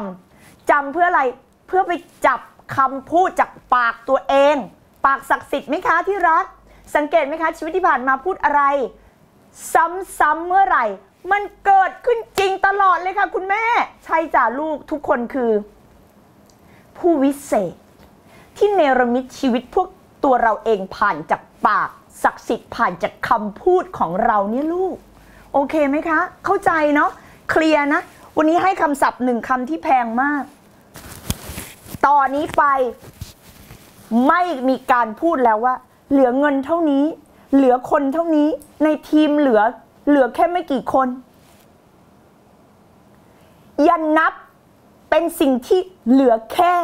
ำเพื่ออะไรเพื่อไปจับคำพูดจากปากตัวเองปากศักดิ์สิทธิ์ไหมคะที่รักสังเกตไหมคะชีวิตที่ผ่านมาพูดอะไรซ้ำๆเมื่อไหร่มันเกิดขึ้นจริงตลอดเลยค่ะคุณแม่ใช่จ้ะลูกทุกคนคือผู้วิเศษที่เนรมิตชีวิตพวกตัวเราเองผ่านจากปากศักดิ์สิทธิ์ผ่านจากคำพูดของเราเนี่ยลูกโอเคไหมคะเข้าใจเนาะเคลียร์นะวันนี้ให้คำศัพท์1 คำที่แพงมากตอนนี้ไปไม่มีการพูดแล้วว่าเหลือเงินเท่านี้เหลือคนเท่านี้ในทีมเหลือแค่ไม่กี่คนอย่านับเป็นสิ่งที่เหลือแค่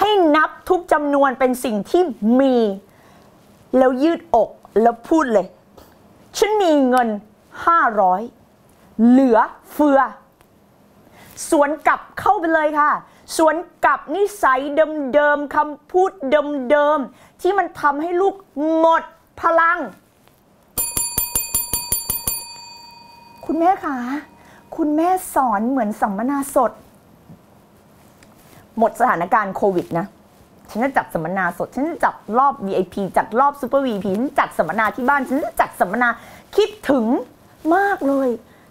ให้นับทุกจำนวนเป็นสิ่งที่มีแล้วยืดอกแล้วพูดเลยฉันมีเงิน500เหลือเฟือสวนกลับเข้าไปเลยค่ะสวนกลับนิสัยเดิมๆคำพูดเดิมๆที่มันทำให้ลูกหมดพลังคุณแม่คะคุณแม่สอนเหมือนสัมมนาสดหมดสถานการณ์โควิดนะฉันจะจัดสัมมนาสดฉันจะจัดรอบ VIP จัดรอบซูเปอร์ VIP ฉันจัดสัมมนาที่บ้านฉันจะจัดสัมมนาคิดถึงมากเลย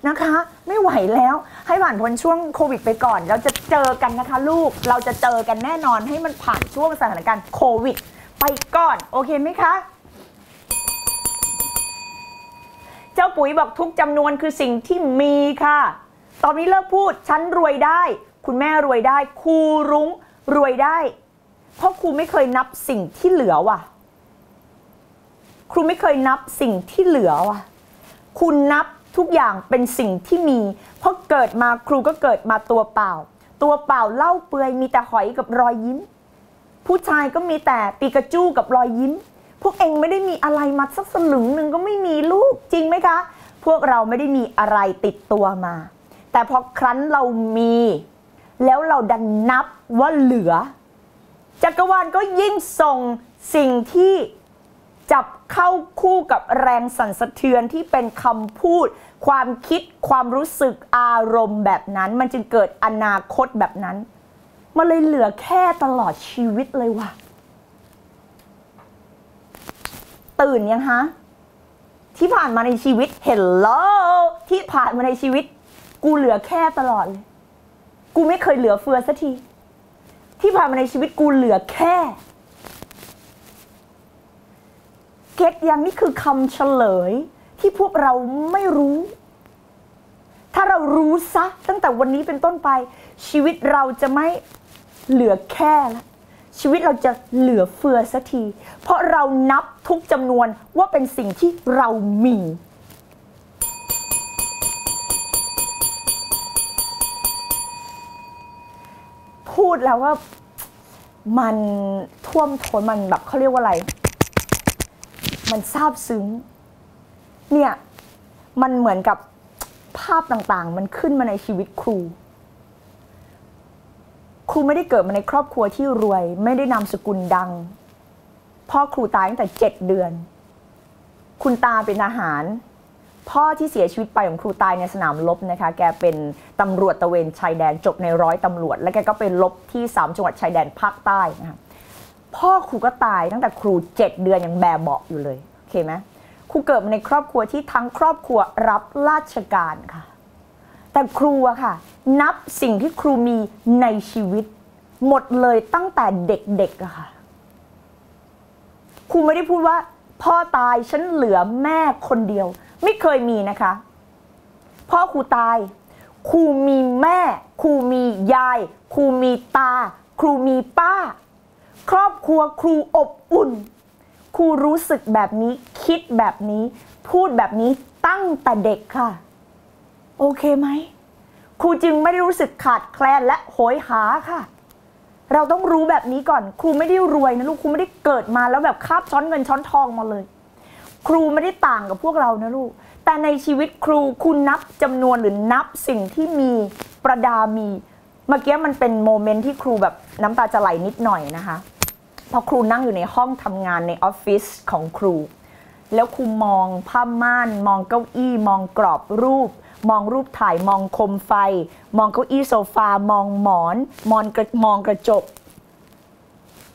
นะคะไม่ไหวแล้วให้ผ่านพ้นช่วงโควิดไปก่อนเราจะเจอกันนะคะลูกเราจะเจอกันแน่นอนให้มันผ่านช่วงสถานการณ์โควิดไปก่อนโอเคไหมคะเจ้าปุ๋ยบอกทุกจำนวนคือสิ่งที่มีค่ะตอนนี้เลิกพูดฉันรวยได้คุณแม่รวยได้ครูรุ้งรวยได้เพราะครูไม่เคยนับสิ่งที่เหลือว่ะครูไม่เคยนับสิ่งที่เหลือว่ะคุณนับทุกอย่างเป็นสิ่งที่มีเพราะเกิดมาครูก็เกิดมาตัวเปล่าเล่าเปื่อยมีแต่หอยกับรอยยิ้มผู้ชายก็มีแต่ปีกจู้กับรอยยิ้มพวกเองไม่ได้มีอะไรมาสักสลึงหนึ่งก็ไม่มีลูกจริงไหมคะพวกเราไม่ได้มีอะไรติดตัวมาแต่พอครั้นเรามีแล้วเราดันนับว่าเหลือจักรวาลก็ยิ่งส่งสิ่งที่จับเข้าคู่กับแรงสั่นสะเทือนที่เป็นคำพูดความคิดความรู้สึกอารมณ์แบบนั้นมันจึงเกิดอนาคตแบบนั้นมันเลยเหลือแค่ตลอดชีวิตเลยว่ะตื่นยังฮะที่ผ่านมาในชีวิตเฮลโลที่ผ่านมาในชีวิตกูเหลือแค่ตลอดเลยกูไม่เคยเหลือเฟือสักทีที่ผ่านมาในชีวิตกูเหลือแค่ เก็ตยังนี่คือคำเฉลยที่พวกเราไม่รู้ถ้าเรารู้ซะตั้งแต่วันนี้เป็นต้นไปชีวิตเราจะไม่เหลือแค่ละชีวิตเราจะเหลือเฟือสักทีเพราะเรานับทุกจำนวนว่าเป็นสิ่งที่เรามีพูดแล้วว่ามันท่วมท้นมันแบบเขาเรียกว่าอะไรมันซาบซึ้งเนี่ยมันเหมือนกับภาพต่างๆมันขึ้นมาในชีวิตครูครูไม่ได้เกิดมาในครอบครัวที่รวยไม่ได้นามสกุลดังพ่อครูตายตั้งแต่7เดือนคุณตาเป็นทหารพ่อที่เสียชีวิตไปของครูตายในสนามรบนะคะแกเป็นตำรวจตระเวนชายแดนจบใน100ตำรวจและแกก็เป็นรบที่3จังหวัดชายแดนภาคใต้นะคะพ่อครูก็ตายตั้งแต่ครู7เดือนยังแบเบาะอยู่เลยโอเคไหมครูเกิดมาในครอบครัวที่ทั้งครอบครัวรับราชการค่ะแต่ครูอะค่ะนับสิ่งที่ครูมีในชีวิตหมดเลยตั้งแต่เด็กๆอะค่ะครูไม่ได้พูดว่าพ่อตายฉันเหลือแม่คนเดียวไม่เคยมีนะคะพ่อครูตายครูมีแม่ครูมียายครูมีตาครูมีป้าครอบครัวครูอบอุ่นครูรู้สึกแบบนี้คิดแบบนี้พูดแบบนี้ตั้งแต่เด็กค่ะโอเคไหมครูจึงไม่ได้รู้สึกขาดแคลนและโหยหาค่ะเราต้องรู้แบบนี้ก่อนครูไม่ได้รวยนะลูกครูไม่ได้เกิดมาแล้วแบบคาบช้อนเงินช้อนทองมาเลยครูไม่ได้ต่างกับพวกเรานะลูกแต่ในชีวิตครูคุณนับจำนวนหรือนับสิ่งที่มีประดามีเมื่อกี้มันเป็นโมเมนต์ที่ครูแบบน้ำตาจะไหลนิดหน่อยนะคะพอครูนั่งอยู่ในห้องทำงานในออฟฟิศของครูแล้วครูมองผ้าม่านมองเก้าอี้มองกรอบรูปมองรูปถ่ายมองคมไฟมองเก้าอี้โซฟามองหมอนมองกระจก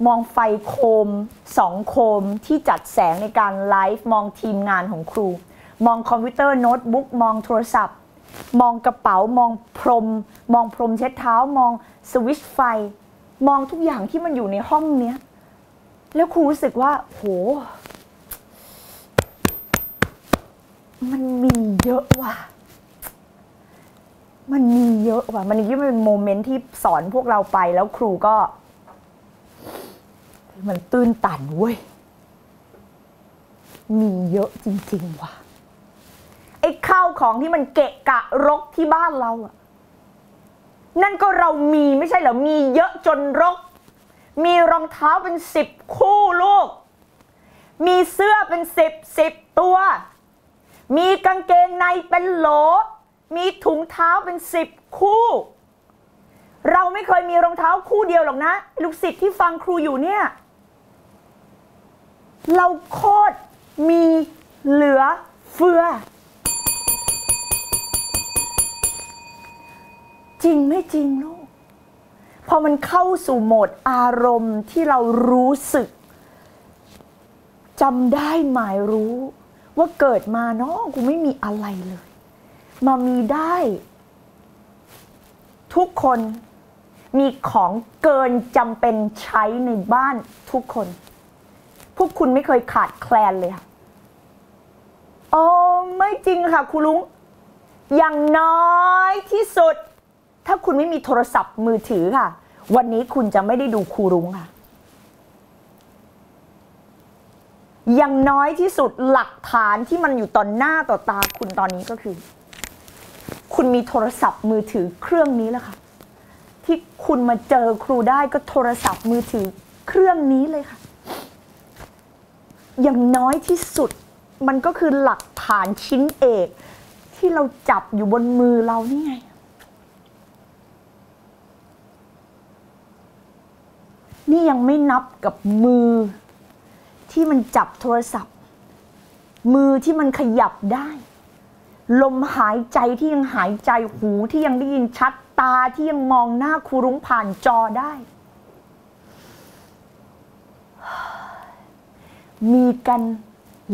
มองไฟโคม2โคมที่จัดแสงในการไลฟ์มองทีมงานของครูมองคอมพิวเตอร์โน้ตบุ๊กมองโทรศัพท์มองกระเป๋ามองพรมเช็ดเท้ามองสวิตช์ไฟมองทุกอย่างที่มันอยู่ในห้องเนี้ยแล้วครูรู้สึกว่าโหมันมีเยอะว่ะมันมีเยอะว่ะมันยิ่งเป็นโมเมนต์ที่สอนพวกเราไปแล้วครูก็มันตื้นตันเว้ยมีเยอะจริงๆว่ะไอ้ข้าวของที่มันเกะกะรกที่บ้านเราอะนั่นก็เรามีไม่ใช่เหรอมีเยอะจนรกมีรองเท้าเป็น10 คู่ลูกมีเสื้อเป็นสิบตัวมีกางเกงในเป็นโหลมีถุงเท้าเป็น10 คู่เราไม่เคยมีรองเท้าคู่เดียวหรอกนะลูกศิษย์ที่ฟังครูอยู่เนี่ยเราโคตรมีเหลือเฟือจริงไม่จริงลูกพอมันเข้าสู่โหมดอารมณ์ที่เรารู้สึกจำได้หมายรู้ว่าเกิดมาเนาะกูไม่มีอะไรเลยมามีได้ทุกคนมีของเกินจำเป็นใช้ในบ้านทุกคนพวกคุณไม่เคยขาดแคลนเลยค่ะอ๋อไม่จริงค่ะครูลุงอย่างน้อยที่สุดถ้าคุณไม่มีโทรศัพท์มือถือค่ะวันนี้คุณจะไม่ได้ดูครูลุงค่ะอย่างน้อยที่สุดหลักฐานที่มันอยู่ต่อหน้าต่อตาคุณตอนนี้ก็คือคุณมีโทรศัพท์มือถือเครื่องนี้แล้วค่ะที่คุณมาเจอครูได้ก็โทรศัพท์มือถือเครื่องนี้เลยค่ะอย่างน้อยที่สุดมันก็คือหลักฐานชิ้นเอกที่เราจับอยู่บนมือเรานี่ไงนี่ยังไม่นับกับมือที่มันจับโทรศัพท์มือที่มันขยับได้ลมหายใจที่ยังหายใจหูที่ยังได้ยินชัดตาที่ยังมองหน้าครูรุ้งผ่านจอได้มีกัน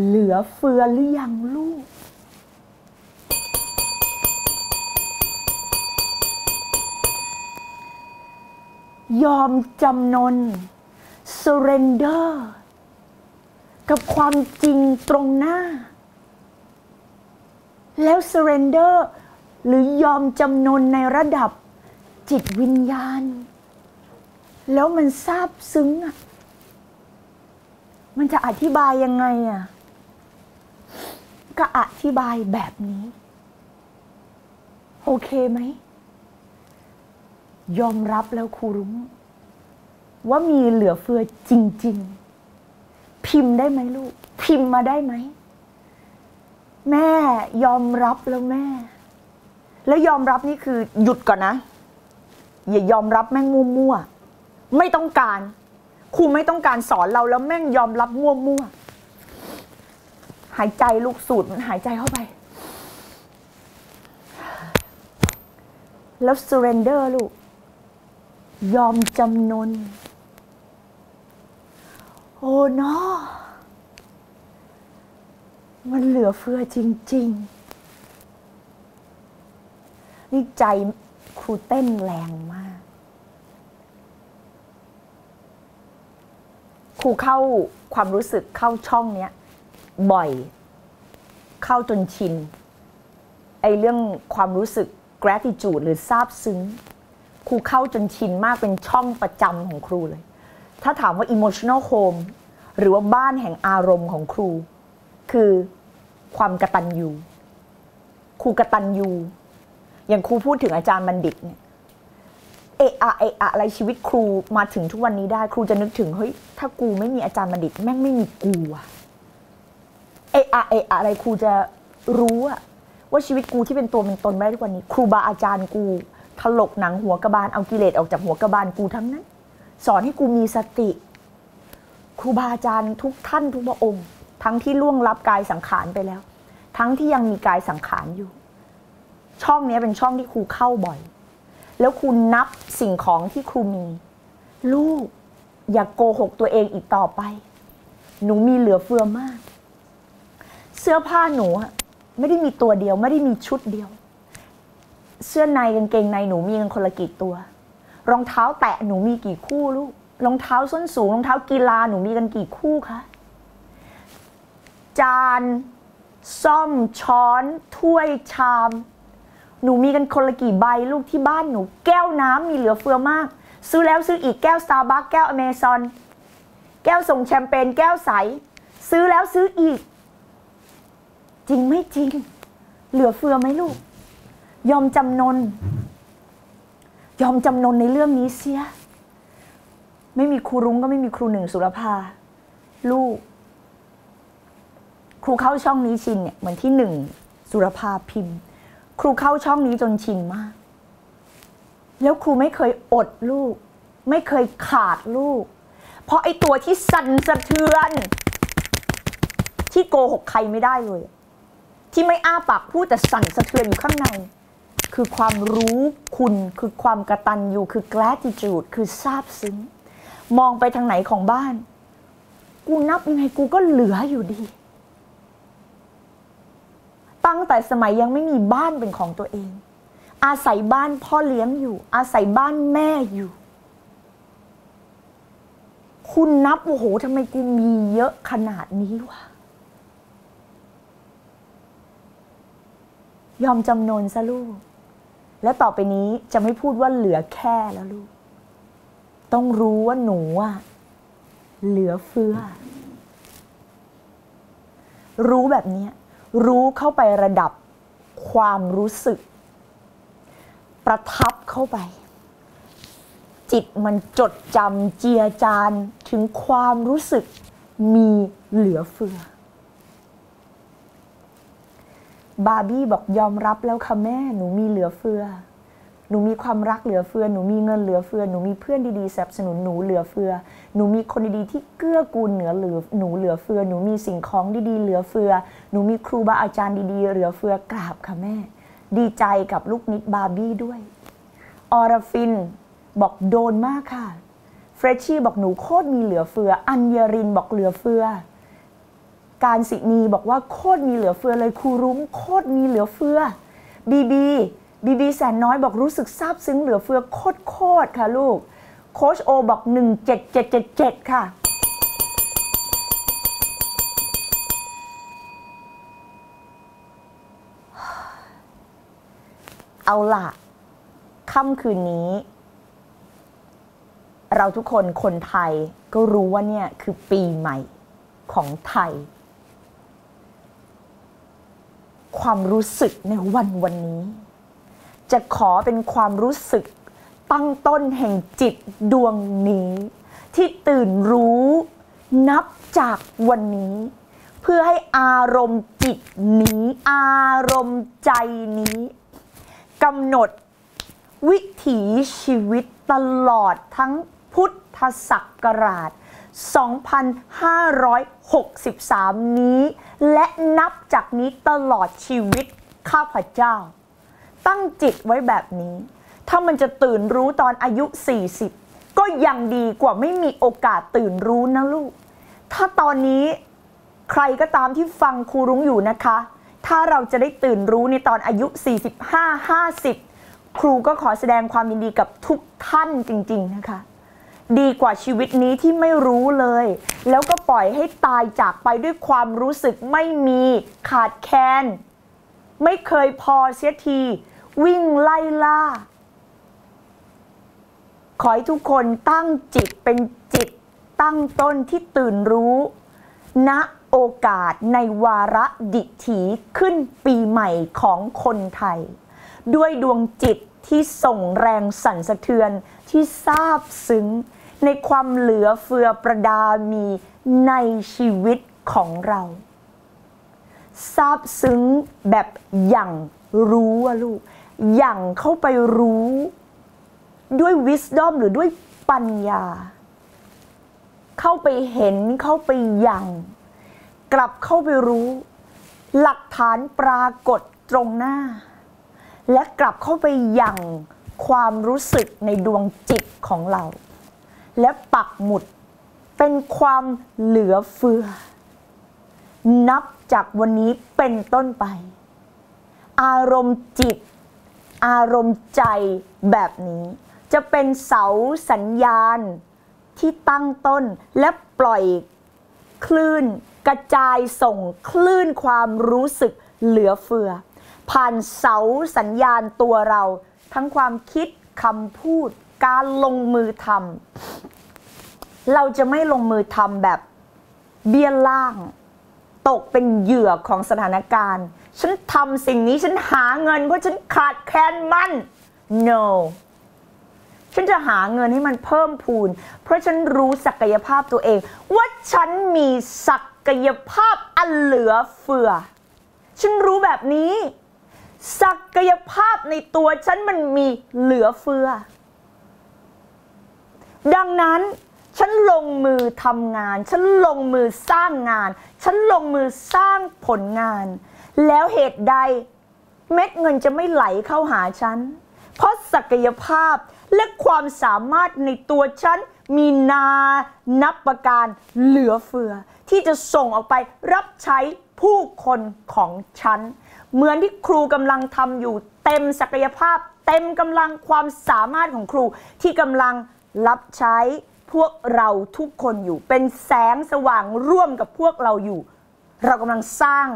เหลือเฟือหรือยังลูกยอมจำนน surrender กับความจริงตรงหน้าแล้ว surrender หรือยอมจำนนในระดับจิตวิญญาณแล้วมันซาบซึ้งอ่ะมันจะอธิบายยังไงอ่ะก็อธิบายแบบนี้โอเคไหมยอมรับแล้วครูรุ้งว่ามีเหลือเฟือจริงๆพิมพ์ได้ไหมลูกพิมพ์มาได้ไหมแม่ยอมรับแล้วแม่แล้วยอมรับนี่คือหยุดก่อนนะอย่ายอมรับแม่งมั่วๆไม่ต้องการครูไม่ต้องการสอนเราแล้วแม่งยอมรับมั่วๆหายใจลูกสูดมันหายใจเข้าไปแล้ว surrender ลูกยอมจำนนโอ้เนาะมันเหลือเฟือจริงๆนี่ใจครูเต้นแรงมากครูเข้าความรู้สึกเข้าช่องเนี้ยบ่อยเข้าจนชินไอเรื่องความรู้สึก gratitude หรือซาบซึ้งครูเข้าจนชินมากเป็นช่องประจำของครูเลยถ้าถามว่า emotional home หรือว่าบ้านแห่งอารมณ์ของครูคือความกตัญญูครูกตัญญูอย่างครูพูดถึงอาจารย์บัณฑิตเนี่ยเอะอะอะไรชีวิตครูมาถึงทุกวันนี้ได้ครูจะนึกถึงเฮ้ยถ้ากูไม่มีอาจารย์บัณฑิตแม่งไม่มีกูอะเอะอะอะไรครูจะรู้อะว่าชีวิตกูที่เป็นตัวเป็นตนไม่ได้ทุกวันนี้ครูบาอาจารย์กูถลกหนังหัวกระบาลเอากิเลสออกจากหัวกระบาลกูทั้งนั้นสอนให้กูมีสติครูบาอาจารย์ทุกท่านทุกพระองค์ทั้งที่ล่วงลับกายสังขารไปแล้วทั้งที่ยังมีกายสังขารอยู่ช่องนี้เป็นช่องที่ครูเข้าบ่อยแล้วครูนับสิ่งของที่ครูมีลูกอย่าโกหกตัวเองอีกต่อไปหนูมีเหลือเฟือมากเสื้อผ้าหนูไม่ได้มีตัวเดียวไม่ได้มีชุดเดียวเสื้อในกางเกงในหนูมีกันคนละกี่ตัวรองเท้าแตะหนูมีกี่คู่ลูกรองเท้าส้นสูงรองเท้ากีฬาหนูมีกันกี่คู่คะจานซ่อมช้อนถ้วยชามหนูมีกันคนละกี่ใบลูกที่บ้านหนูแก้วน้ำมีเหลือเฟือมากซื้อแล้วซื้ออีกแก้ว Starbucks แก้ว Amazon แก้วส่งแชมเปญแก้วใสซื้อแล้วซื้ออีกจริงไม่จริงเหลือเฟือไหมลูกยอมจำนนยอมจำนนในเรื่องนี้เสียไม่มีครูรุ้งก็ไม่มีครูหนึ่งสุรภาลูกครูเข้าช่องนี้ชินเนี่ยเหมือนที่หนึ่งสุรภาพิมพ์ครูเข้าช่องนี้จนชินมากแล้วครูไม่เคยอดลูกไม่เคยขาดลูกเพราะไอ้ตัวที่สั่นสะเทือนที่โกหกใครไม่ได้เลยที่ไม่อ้าปากพูดแต่สั่นสะเทือนอยู่ข้างในคือความรู้คุณคือความกตัญญูคือ gratitude คือซาบซึ้งมองไปทางไหนของบ้านกูนับยังไงกูก็เหลืออยู่ดีตั้งแต่สมัยยังไม่มีบ้านเป็นของตัวเองอาศัยบ้านพ่อเลี้ยงอยู่อาศัยบ้านแม่อยู่คุณนับโอ้โหทำไมกูมีเยอะขนาดนี้วะยอมจำนนซะลูกและต่อไปนี้จะไม่พูดว่าเหลือแค่แล้วลูกต้องรู้ว่าหนูอะเหลือเฟือรู้แบบนี้รู้เข้าไประดับความรู้สึกประทับเข้าไปจิตมันจดจำเจียจานถึงความรู้สึกมีเหลือเฟือบาร์บี้บอกยอมรับแล้วค่ะแม่หนูมีเหลือเฟือหนูมีความรักเหลือเฟือหนูมีเงินเหลือเฟือหนูมีเพื่อนดีๆสนับสนุนหนูเหลือเฟือหนูมีคนดีๆที่เกื้อกูลหนูเหลือเฟือหนูมีสิ่งของดีๆเหลือเฟือหนูมีครูบาอาจารย์ดีๆเหลือเฟือกราบค่ะแม่ดีใจกับลูกนิดบาร์บี้ด้วยออราฟินบอกโดนมากค่ะเฟรชชี่บอกหนูโคตรมีเหลือเฟืออัญญรินบอกเหลือเฟือการสินีบอกว่าโคตรมีเหลือเฟือเลยครูรุ้งโคตรมีเหลือเฟือบีบีแสนน้อยบอกรู้สึกซาบซึ้งเหลือเฟือโคตรค่ะลูกโค้ชโอบอก17777ค่ะ เอาล่ะค่ำคืนนี้เราทุกคนคนไทยก็รู้ว่าเนี่ยคือปีใหม่ของไทยความรู้สึกในวันนี้จะขอเป็นความรู้สึกตั้งต้นแห่งจิตดวงนี้ที่ตื่นรู้นับจากวันนี้เพื่อให้อารมณ์จิตนี้อารมณ์ใจนี้กำหนดวิถีชีวิตตลอดทั้งพุทธศักราช 2563 นี้และนับจากนี้ตลอดชีวิตข้าพเจ้าตั้งจิตไว้แบบนี้ถ้ามันจะตื่นรู้ตอนอายุ40ก็ยังดีกว่าไม่มีโอกาสตื่นรู้นะลูกถ้าตอนนี้ใครก็ตามที่ฟังครูรุ้งอยู่นะคะถ้าเราจะได้ตื่นรู้ในตอนอายุ45 50ครูก็ขอแสดงความยินดีกับทุกท่านจริงๆนะคะดีกว่าชีวิตนี้ที่ไม่รู้เลยแล้วก็ปล่อยให้ตายจากไปด้วยความรู้สึกไม่มีขาดแคลนไม่เคยพอเสียทีวิ่งไล่ล่าขอให้ทุกคนตั้งจิตเป็นจิตตั้งต้นที่ตื่นรู้ณโอกาสในวาระดิถีขึ้นปีใหม่ของคนไทยด้วยดวงจิตที่ส่งแรงสั่นสะเทือนที่ซาบซึ้งในความเหลือเฟือประดามีในชีวิตของเราซาบซึ้งแบบอย่างรู้อะลูกอย่างเข้าไปรู้ด้วย wisdom หรือด้วยปัญญาเข้าไปเห็นเข้าไปอย่างกลับเข้าไปรู้หลักฐานปรากฏตรงหน้าและกลับเข้าไปยังความรู้สึกในดวงจิตของเราและปักหมุดเป็นความเหลือเฟือนับจากวันนี้เป็นต้นไปอารมณ์จิตอารมณ์ใจแบบนี้จะเป็นเสาสัญญาณที่ตั้งต้นและปล่อยคลื่นกระจายส่งคลื่นความรู้สึกเหลือเฟือผ่านเสาสัญญาณตัวเราทั้งความคิดคำพูดการลงมือทำเราจะไม่ลงมือทำแบบเบี้ยล่างตกเป็นเหยื่อของสถานการณ์ฉันทำสิ่งนี้ฉันหาเงินเพราะฉันขาดแคลนมัน no ฉันจะหาเงินให้มันเพิ่มพูนเพราะฉันรู้ศักยภาพตัวเองว่าฉันมีศักยภาพอันเหลือเฟือฉันรู้แบบนี้ศักยภาพในตัวฉันมันมีเหลือเฟือดังนั้นฉันลงมือทำงานฉันลงมือสร้างงานฉันลงมือสร้างผลงานแล้วเหตุใดเม็ดเงินจะไม่ไหลเข้าหาฉันเพราะศักยภาพและความสามารถในตัวฉันมีนานับประการเหลือเฟือที่จะส่งออกไปรับใช้ผู้คนของฉันเหมือนที่ครูกำลังทำอยู่เต็มศักยภาพเต็มกำลังความสามารถของครูที่กำลังรับใช้พวกเราทุกคนอยู่เป็นแสงสว่างร่วมกับพวกเราอยู่เรากำลังสร้าง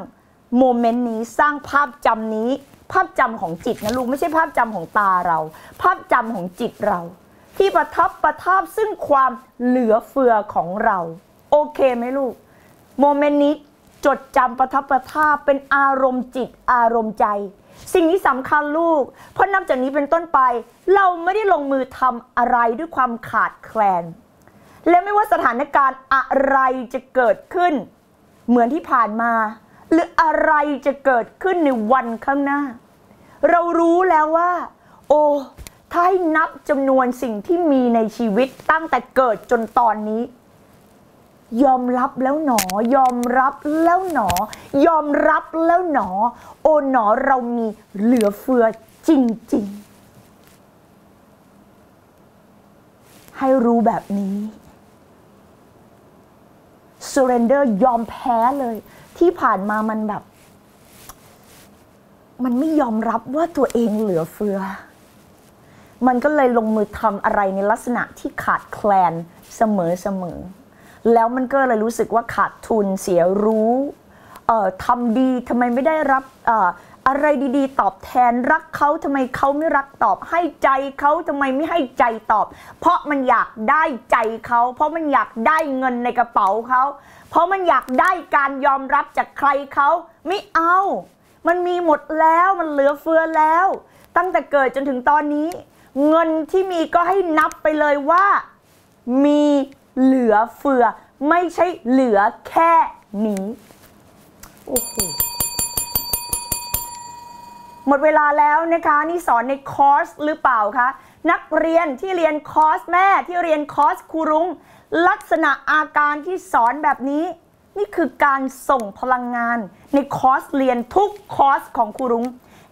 โมเมนต์นี้สร้างภาพจำนี้ภาพจำของจิตนะลูกไม่ใช่ภาพจำของตาเราภาพจำของจิตเราที่ประทับซึ่งความเหลือเฟือของเราโอเคไหมลูกโมเมนต์นี้จดจำประทับเป็นอารมณ์จิตอารมณ์ใจสิ่งนี้สำคัญลูกเพราะนับจากนี้เป็นต้นไปเราไม่ได้ลงมือทำอะไรด้วยความขาดแคลนและไม่ว่าสถานการณ์อะไรจะเกิดขึ้นเหมือนที่ผ่านมาหรืออะไรจะเกิดขึ้นในวันข้างหน้าเรารู้แล้วว่าโอ้ถ้าให้นับจำนวนสิ่งที่มีในชีวิตตั้งแต่เกิดจนตอนนี้ยอมรับแล้วหนอยอมรับแล้วหนอยอมรับแล้วหนอโอหนอเรามีเหลือเฟือจริงๆให้รู้แบบนี้ surrender ยอมแพ้เลยที่ผ่านมามันแบบมันไม่ยอมรับว่าตัวเองเหลือเฟือมันก็เลยลงมือทำอะไรในลักษณะที่ขาดแคลนเสมอแล้วมันก็เลยรู้สึกว่าขาดทุนเสียรู้ทำดีทำไมไม่ได้รับ อะไรดีๆตอบแทนรักเขาทำไมเขาไม่รักตอบให้ใจเขาทำไมไม่ให้ใจตอบเพราะมันอยากได้ใจเขาเพราะมันอยากได้เงินในกระเป๋าเขาเพราะมันอยากได้การยอมรับจากใครเขาไม่เอามันมีหมดแล้วมันเหลือเฟือแล้วตั้งแต่เกิดจนถึงตอนนี้เงินที่มีก็ให้นับไปเลยว่ามีเหลือเฟือไม่ใช่เหลือแค่นี้โอ้โหหมดเวลาแล้วนะคะนี่สอนในคอร์สหรือเปล่าคะนักเรียนที่เรียนคอร์สแม่ที่เรียนคอร์สครูรุ้งลักษณะอาการที่สอนแบบนี้นี่คือการส่งพลังงานในคอร์สเรียนทุกคอร์สของครูรุ้ง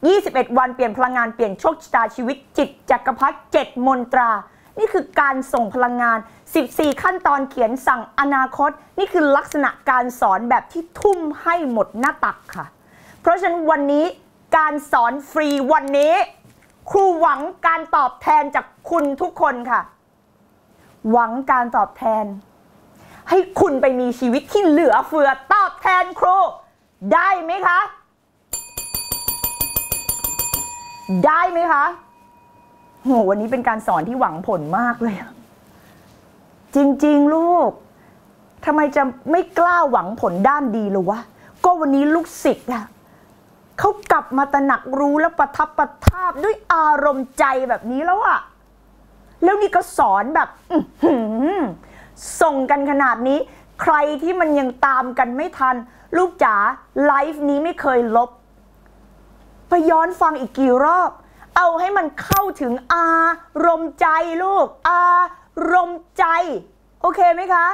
21 วันเปลี่ยนพลังงานเปลี่ยนโชคชะตาชีวิตจิตจักรพรรดิ7มนตรานี่คือการส่งพลังงาน14ขั้นตอนเขียนสั่งอนาคตนี่คือลักษณะการสอนแบบที่ทุ่มให้หมดหน้าตักค่ะเพราะฉะนั้นวันนี้การสอนฟรีวันนี้ครูหวังการตอบแทนจากคุณทุกคนค่ะหวังการตอบแทนให้คุณไปมีชีวิตที่เหลือเฟือตอบแทนครูได้ไหมคะได้ไหมคะโหวันนี้เป็นการสอนที่หวังผลมากเลยจริงๆลูกทำไมจะไม่กล้าหวังผลด้านดีหรอวะก็วันนี้ลูกศิษย์อะเขากลับมาตระหนักรู้และประทับประทาบด้วยอารมณ์ใจแบบนี้แล้วอะแล้วนี่ก็สอนแบบส่งกันขนาดนี้ใครที่มันยังตามกันไม่ทันลูกจ๋าไลฟ์นี้ไม่เคยลบไปย้อนฟังอีกกี่รอบเอาให้มันเข้าถึงอารมณ์ใจลูกอารมณ์ใจโอเคไหมคะ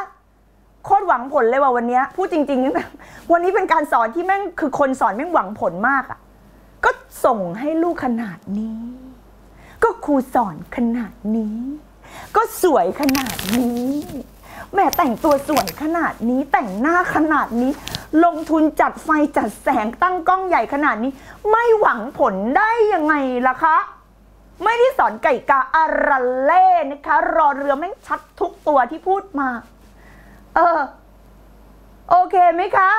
โคตรหวังผลเลยว่ะวันนี้พูดจริงๆวันนี้เป็นการสอนที่แม่งคือคนสอนแม่งหวังผลมากอ่ะก็ส่งให้ลูกขนาดนี้ก็ครูสอนขนาดนี้ก็สวยขนาดนี้แม่แต่งตัวสวยขนาดนี้แต่งหน้าขนาดนี้ลงทุนจัดไฟจัดแสงตั้งกล้องใหญ่ขนาดนี้ไม่หวังผลได้ยังไงล่ะคะไม่ได้สอนไก่กาอาราเล่นะคะรอเรือแม่งชัดทุกตัวที่พูดมาโอเคไหมคะ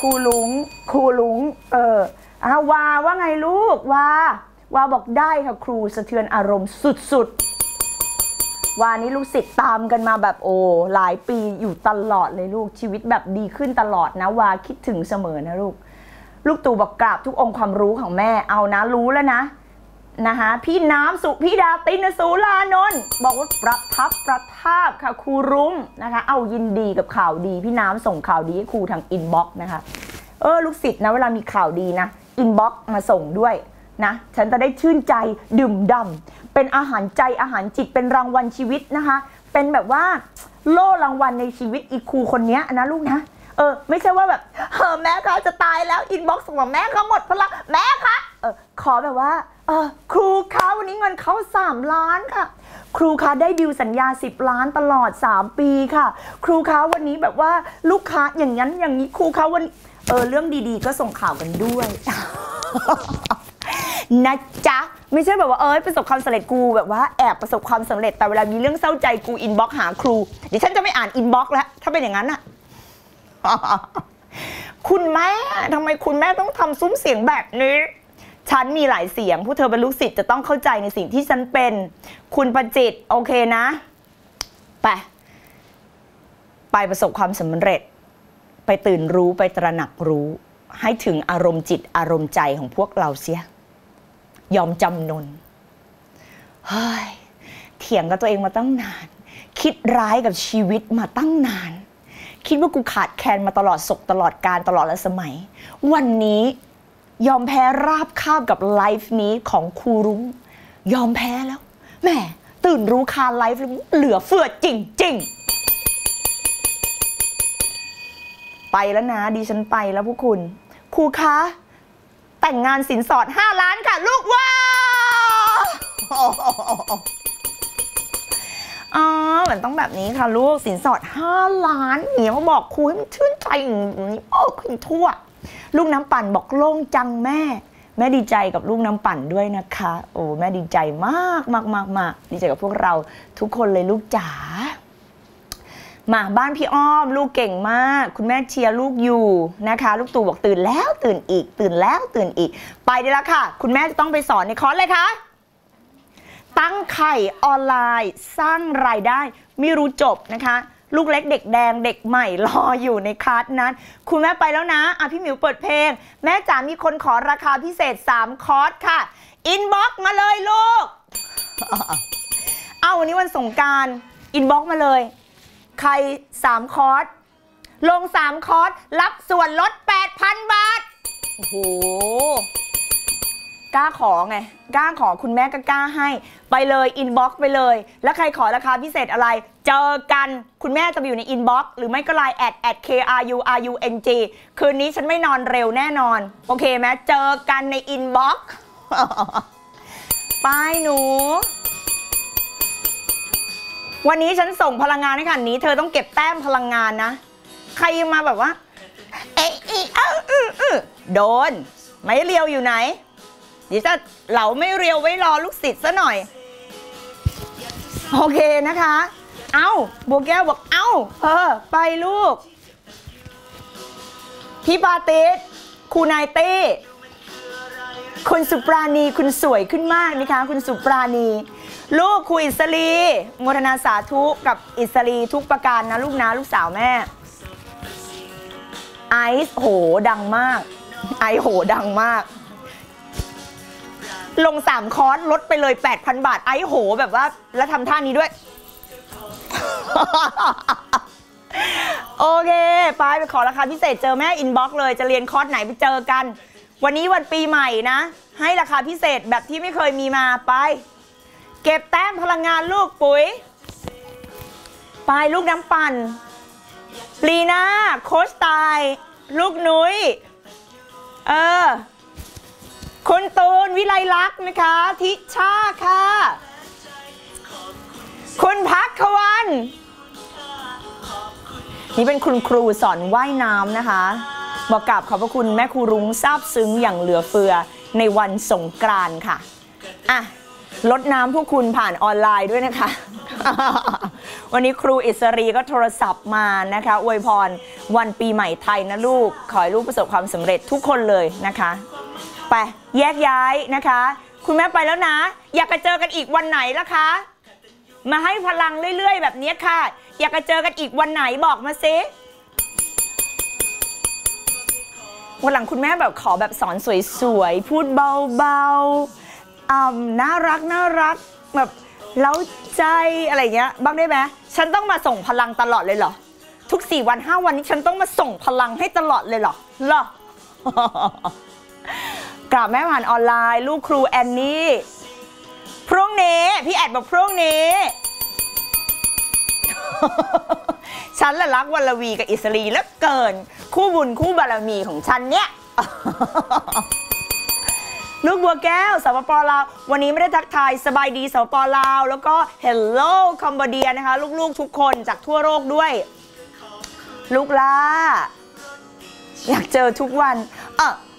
ครูลุงว่าไงลูกว่าบอกได้ค่ะครูสะเทือนอารมณ์สุดๆว่านี้ลูกศิษย์ตามกันมาแบบโอ้หลายปีอยู่ตลอดเลยลูกชีวิตแบบดีขึ้นตลอดนะว่าคิดถึงเสมอนะลูกตู่บอกกราบทุกองค์ความรู้ของแม่เอานะรู้แล้วนะนะคะพี่น้ำสุพี่ดาตินสุลานนท์บอกว่าประทับค่ะครูรุ้งนะคะเอายินดีกับข่าวดีพี่น้ำส่งข่าวดีให้ครูทางอินบ็อกซ์นะคะลูกศิษย์นะเวลามีข่าวดีนะอินบ็อกซ์มาส่งด้วยนะฉันจะได้ชื่นใจดื่มด่ำเป็นอาหารใจอาหารจิตเป็นรางวัลชีวิตนะคะเป็นแบบว่าโล่รางวัลในชีวิตอีครูคนนี้นะลูกนะไม่ใช่ว่าแบบแม่คะจะตายแล้วอินบ็อกซ์ของแม่เขาหมดพลังแม่คะขอแบบว่าครูคะวันนี้เงินเข้า3 ล้านค่ะครูคะได้ดิวสัญญา10 ล้านตลอด3 ปีค่ะครูคะวันนี้แบบว่าลูกค้าอย่างนั้นอย่างนี้ครูคะวันเรื่องดีๆก็ส่งข่าวกันด้วยนะจ๊ะไม่ใช่แบบว่าประสบความสำเร็จกูแบบว่าแอบประสบความสำเร็จแต่เวลามีเรื่องเศร้าใจกูอินบ็อกซ์หาครูเดี๋ยวฉันจะไม่อ่านอินบ็อกซ์แล้วถ้าเป็นอย่างนั้นอะคุณแม่ทำไมคุณแม่ต้องทำซุ้มเสียงแบบนี้ฉันมีหลายเสียงผู้เธอเป็นลูกศิษย์จะต้องเข้าใจในสิ่งที่ฉันเป็นคุณประจิตโอเคนะไปประสบความสำเร็จไปตื่นรู้ไปตระหนักรู้ให้ถึงอารมณ์จิตอารมณ์ใจของพวกเราเสียยอมจำนนเฮ้ยเถียงกับตัวเองมาตั้งนานคิดร้ายกับชีวิตมาตั้งนานคิดว่ากูขาดแคลนมาตลอดศกตลอดการตลอดและสมัยวันนี้ยอมแพ้ราบคาบกับไลฟ์นี้ของครูรุ้งยอมแพ้แล้วแหมตื่นรู้คาไลฟ์เหลือเฟือจริงๆไปแล้วนะดิฉันไปแล้วพวกคุณครูคะแต่งงานสินสอด5 ล้านค่ะลูกว้าเหมือนต้องแบบนี้ค่ะลูกสินสอด5 ล้านเมียมาบอกครูให้มันชื่นใจอย่างทั่วลูกน้ำปั่นบอกโล่งจังแม่ดีใจกับลูกน้ำปั่นด้วยนะคะโอ้แม่ดีใจมากดีใจกับพวกเราทุกคนเลยลูกจ๋า มาบ้านพี่อ้อมลูกเก่งมากคุณแม่เชียร์ลูกอยู่นะคะลูกตู่บอกตื่นแล้วตื่นอีกตื่นแล้วตื่นอีกไปได้แล้วค่ะคุณแม่จะต้องไปสอนในคอร์สเลยค่ะตั้งไข่ออนไลน์สร้างรายได้ไม่รู้จบนะคะลูกเล็กเด็กแดงเด็กใหม่รออยู่ในคลาสนั้นคุณแม่ไปแล้วนะอ่ะพี่หมิวเปิดเพลงแม่จ๋ามีคนขอราคาพิเศษ3คอร์สค่ะอินบ็อกซ์มาเลยลูกเอาวันนี้วันสงกรานต์อินบ็อกซ์มาเลยใคร3คอร์สลง3คอร์สรับส่วนลด 8,000 บาทโอ้โหกล้าขอไงกล้าขอคุณแม่ก็กล้าให้ไปเลยอินบ็อกซ์ไปเลยแล้วใครขอราคาพิเศษอะไรเจอกันคุณแม่จะไปอยู่ในอินบ็อกซ์หรือไม่ก็ไลน์แอด KRURUNG คืนนี้ฉันไม่นอนเร็วแน่นอนโอเคไหมเจอกันในอินบ็อกซ์ป้ายหนูวันนี้ฉันส่งพลังงานให้ค่ะนี้เธอต้องเก็บแต้มพลังงานนะใครมาแบบว่าเอ๊ะโดนไม่เรียวอยู่ไหนเดี๋ยวจะเหลาไม่เรียวไว้รอลูกศิษย์ซะหน่อยโอเคนะคะเอ้าบัวแก้วบอกเอ้าไปลูกพี่ปาติสครูนายเต้คุณสุปราณีคุณสวยขึ้นมากนะคะคุณสุปราณีลูกครูอิสรีโมทนาสาธุกับอิสรีทุกประการนะลูกนะลูกสาวแม่ไอซ์โหดังมากไอซ์โหดังมากลง3คอร์สลดไปเลย 8,000 บาทไอซ์โหแบบว่าแล้วทำท่านี้ด้วยโอเคไปขอราคาพิเศษเจอแม่อินบ็อกซ์เลยจะเรียนคอร์สไหนไปเจอกันวันนี้วันปีใหม่นะให้ราคาพิเศษแบบที่ไม่เคยมีมาไปเก็บแต้มพลังงานลูกปุ๋ยไปลูกน้ำปั่นลีน่าโค้ชตายลูกนุ้ยคุณตูนวิไลลักษ์นะคะทิชาค่ะคุณพักขวันนี่เป็นคุณครูสอนว่ายน้ำนะคะบอกกราบขอบพระคุณแม่ครูรุ้งซาบซึ้งอย่างเหลือเฟือในวันสงกรานต์ค่ะอ่ะลดน้ำพวกคุณผ่านออนไลน์ด้วยนะคะวันนี้ครูอิสรีก็โทรศัพท์มานะคะอวยพรวันปีใหม่ไทยนะลูกขอให้ลูกประสบความสำเร็จทุกคนเลยนะคะไปแยกย้ายนะคะคุณแม่ไปแล้วนะอยากจะเจอกันอีกวันไหนล่ะคะมาให้พลังเรื่อยๆแบบนี้ค่ะอยากจะเจอกันอีกวันไหนบอกมาสิวันหลังคุณแม่แบบขอแบบสอนสวยๆพูดเบาๆน่ารักน่ารักแบบเล้าใจอะไรเงี้ยบ้างได้ไหมฉันต้องมาส่งพลังตลอดเลยเหรอทุก4 วัน 5 วันนี้ฉันต้องมาส่งพลังให้ตลอดเลยเหรอกราบแม่ผ่านออนไลน์ลูกครูแอนนี่พรุ่งนี้พี่แอดบอกพรุ่งนี้ ฉันละรักวรวีกับอิสรีเหลือเกินคู่บุญคู่บารมีของฉันเนี่ย ลูกบัวแก้วสปป.ลาววันนี้ไม่ได้ทักทายสบายดีสปป.ลาวแล้วก็ Hello คอมโบเดียนะคะลูกๆทุกคนจากทั่วโลกด้วยลูกล่าอยากเจอทุกวัน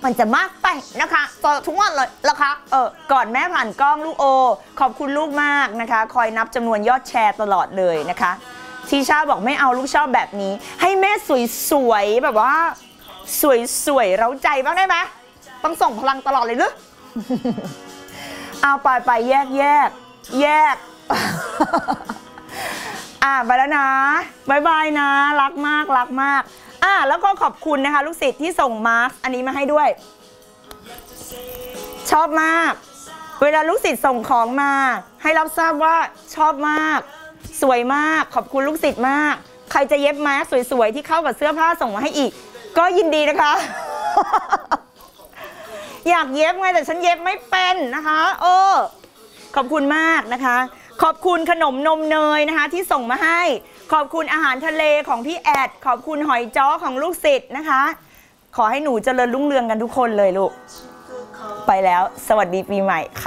มันจะมากไปนะคะต่อทุกวันเลยแล้วคะก่อนแม่ผ่านกล้องลูกโอขอบคุณลูกมากนะคะคอยนับจำนวนยอดแชร์ตลอดเลยนะคะทีชาบอกไม่เอาลูกชอบแบบนี้ให้แม่สวยๆแบบว่าสวยๆเร้าใจบ้างได้ไหมต้องส่งพลังตลอดเลยหรือเอาไปๆแยก ไปแล้วนะบายบายนะรักมากแล้วก็ขอบคุณนะคะลูกศิษย์ที่ส่งมาร์คอันนี้มาให้ด้วยชอบมากเวลาลูกศิษย์ส่งของมาให้รับทราบว่าชอบมากสวยมากขอบคุณลูกศิษย์มากใครจะเย็บมาร์คสวยๆที่เข้ากับเสื้อผ้าส่งมาให้อีกก็ยินดีนะคะอยากเย็บไงแต่ฉันเย็บไม่เป็นนะคะขอบคุณมากนะคะขอบคุณขนมนมเนยนะคะที่ส่งมาให้ขอบคุณอาหารทะเลของพี่แอดขอบคุณหอยจ้อของลูกศิษย์นะคะขอให้หนูเจริญรุ่งเรืองกันทุกคนเลยลูกไปแล้วสวัสดีปีใหม่ค่ะ